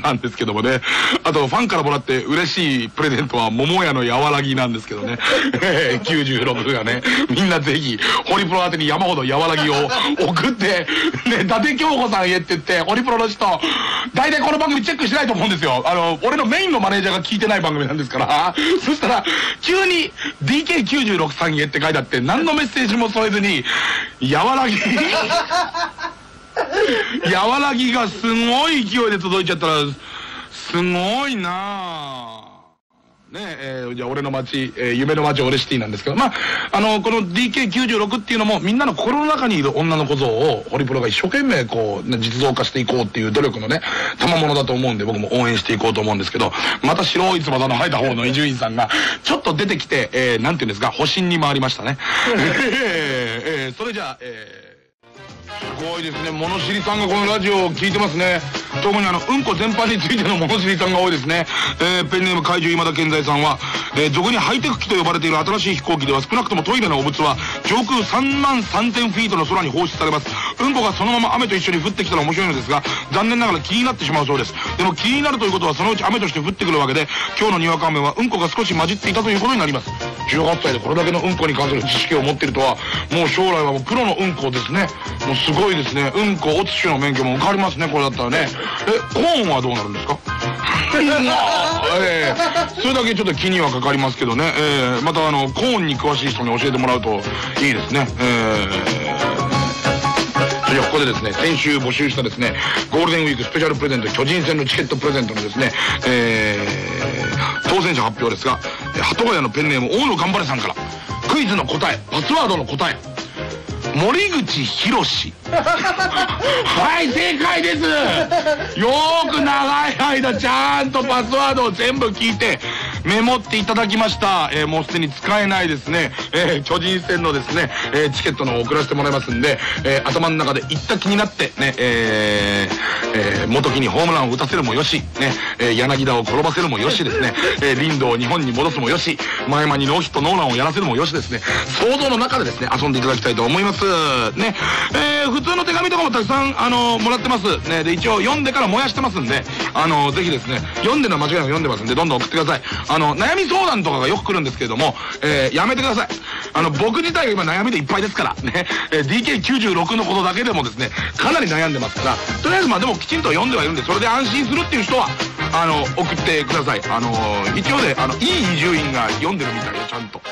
なんですけどもね。あとファンからもらって嬉しいプレゼントは桃屋のやわらぎなんですけどね。96がね、みんなぜひホリプロ宛てに山ほどやわらぎを送って、ね、伊達京子さんへって言って、ホリプロの人、大体この番組チェックしないと思うんですよ。俺のメインのマネージャーが聞いてない番組なんですから。そしたら、急に DK96 さんへって書いてあって、何のメッセージも添えずに、やわらぎ。やわらぎがすごい勢いで届いちゃったら、すごいなぁ。ねえ、じゃあ俺の街、夢の街オレシティなんですけど、まあ、この DK96 っていうのも、みんなの心の中にいる女の小僧を、ホリプロが一生懸命こう、実像化していこうっていう努力のね、賜物だと思うんで、僕も応援していこうと思うんですけど、また白い翼の生えた方の伊集院さんが、ちょっと出てきて、なんていうんですか、保身に回りましたね。それじゃあ、すごいですね。物知りさんがこのラジオを聞いてますね。特にうんこ全般についての物知りさんが多いですね。ペンネーム怪獣今田健在さんは、俗にハイテク機と呼ばれている新しい飛行機では少なくともトイレの汚物は上空3万3000フィートの空に放出されます。うんこがそのまま雨と一緒に降ってきたら面白いのですが、残念ながら気になってしまうそうです。でも気になるということはそのうち雨として降ってくるわけで、今日のにわか雨はうんこが少し混じっていたということになります。18歳でこれだけのうんこに関する知識を持っているとは、もう将来はもうプロのうんこですね。もうすごいですね。うんこおつしの免許も受かりますね、これだったらね。コーンはどうなるんですか？それだけちょっと気にはかかりますけどね。またコーンに詳しい人に教えてもらうといいですね。ここでですね、先週募集したですね、ゴールデンウィークスペシャルプレゼント、巨人戦のチケットプレゼントのですね、当選者発表ですが、鳩ヶ谷のペンネーム大野頑張れさんから、クイズの答え、パスワードの答え、森口博士。はい、正解です。よーく長い間ちゃんとパスワードを全部聞いてメモっていただきました。もうすでに使えないですね、巨人戦のですね、チケットの方を送らせてもらいますんで、頭の中で行った気になってね、元木にホームランを打たせるもよし、ね、柳田を転ばせるもよしですね、林道を日本に戻すもよし、前間にノーヒットノーランをやらせるもよしですね、想像の中でですね遊んでいただきたいと思いますね。普通の手紙とかもたくさんもらってますね。で一応読んでから燃やしてますんで、ぜひですね、読んでるのは間違いなく読んでますんで、どんどん送ってください。悩み相談とかがよく来るんですけれども、やめてください。僕自体が今悩みでいっぱいですからね、DK96 のことだけでもですねかなり悩んでますから、とりあえずまあでもきちんと読んではいるんで、それで安心するっていう人は送ってください。一応でいい伊集院が読んでるみたいで、ちゃんと。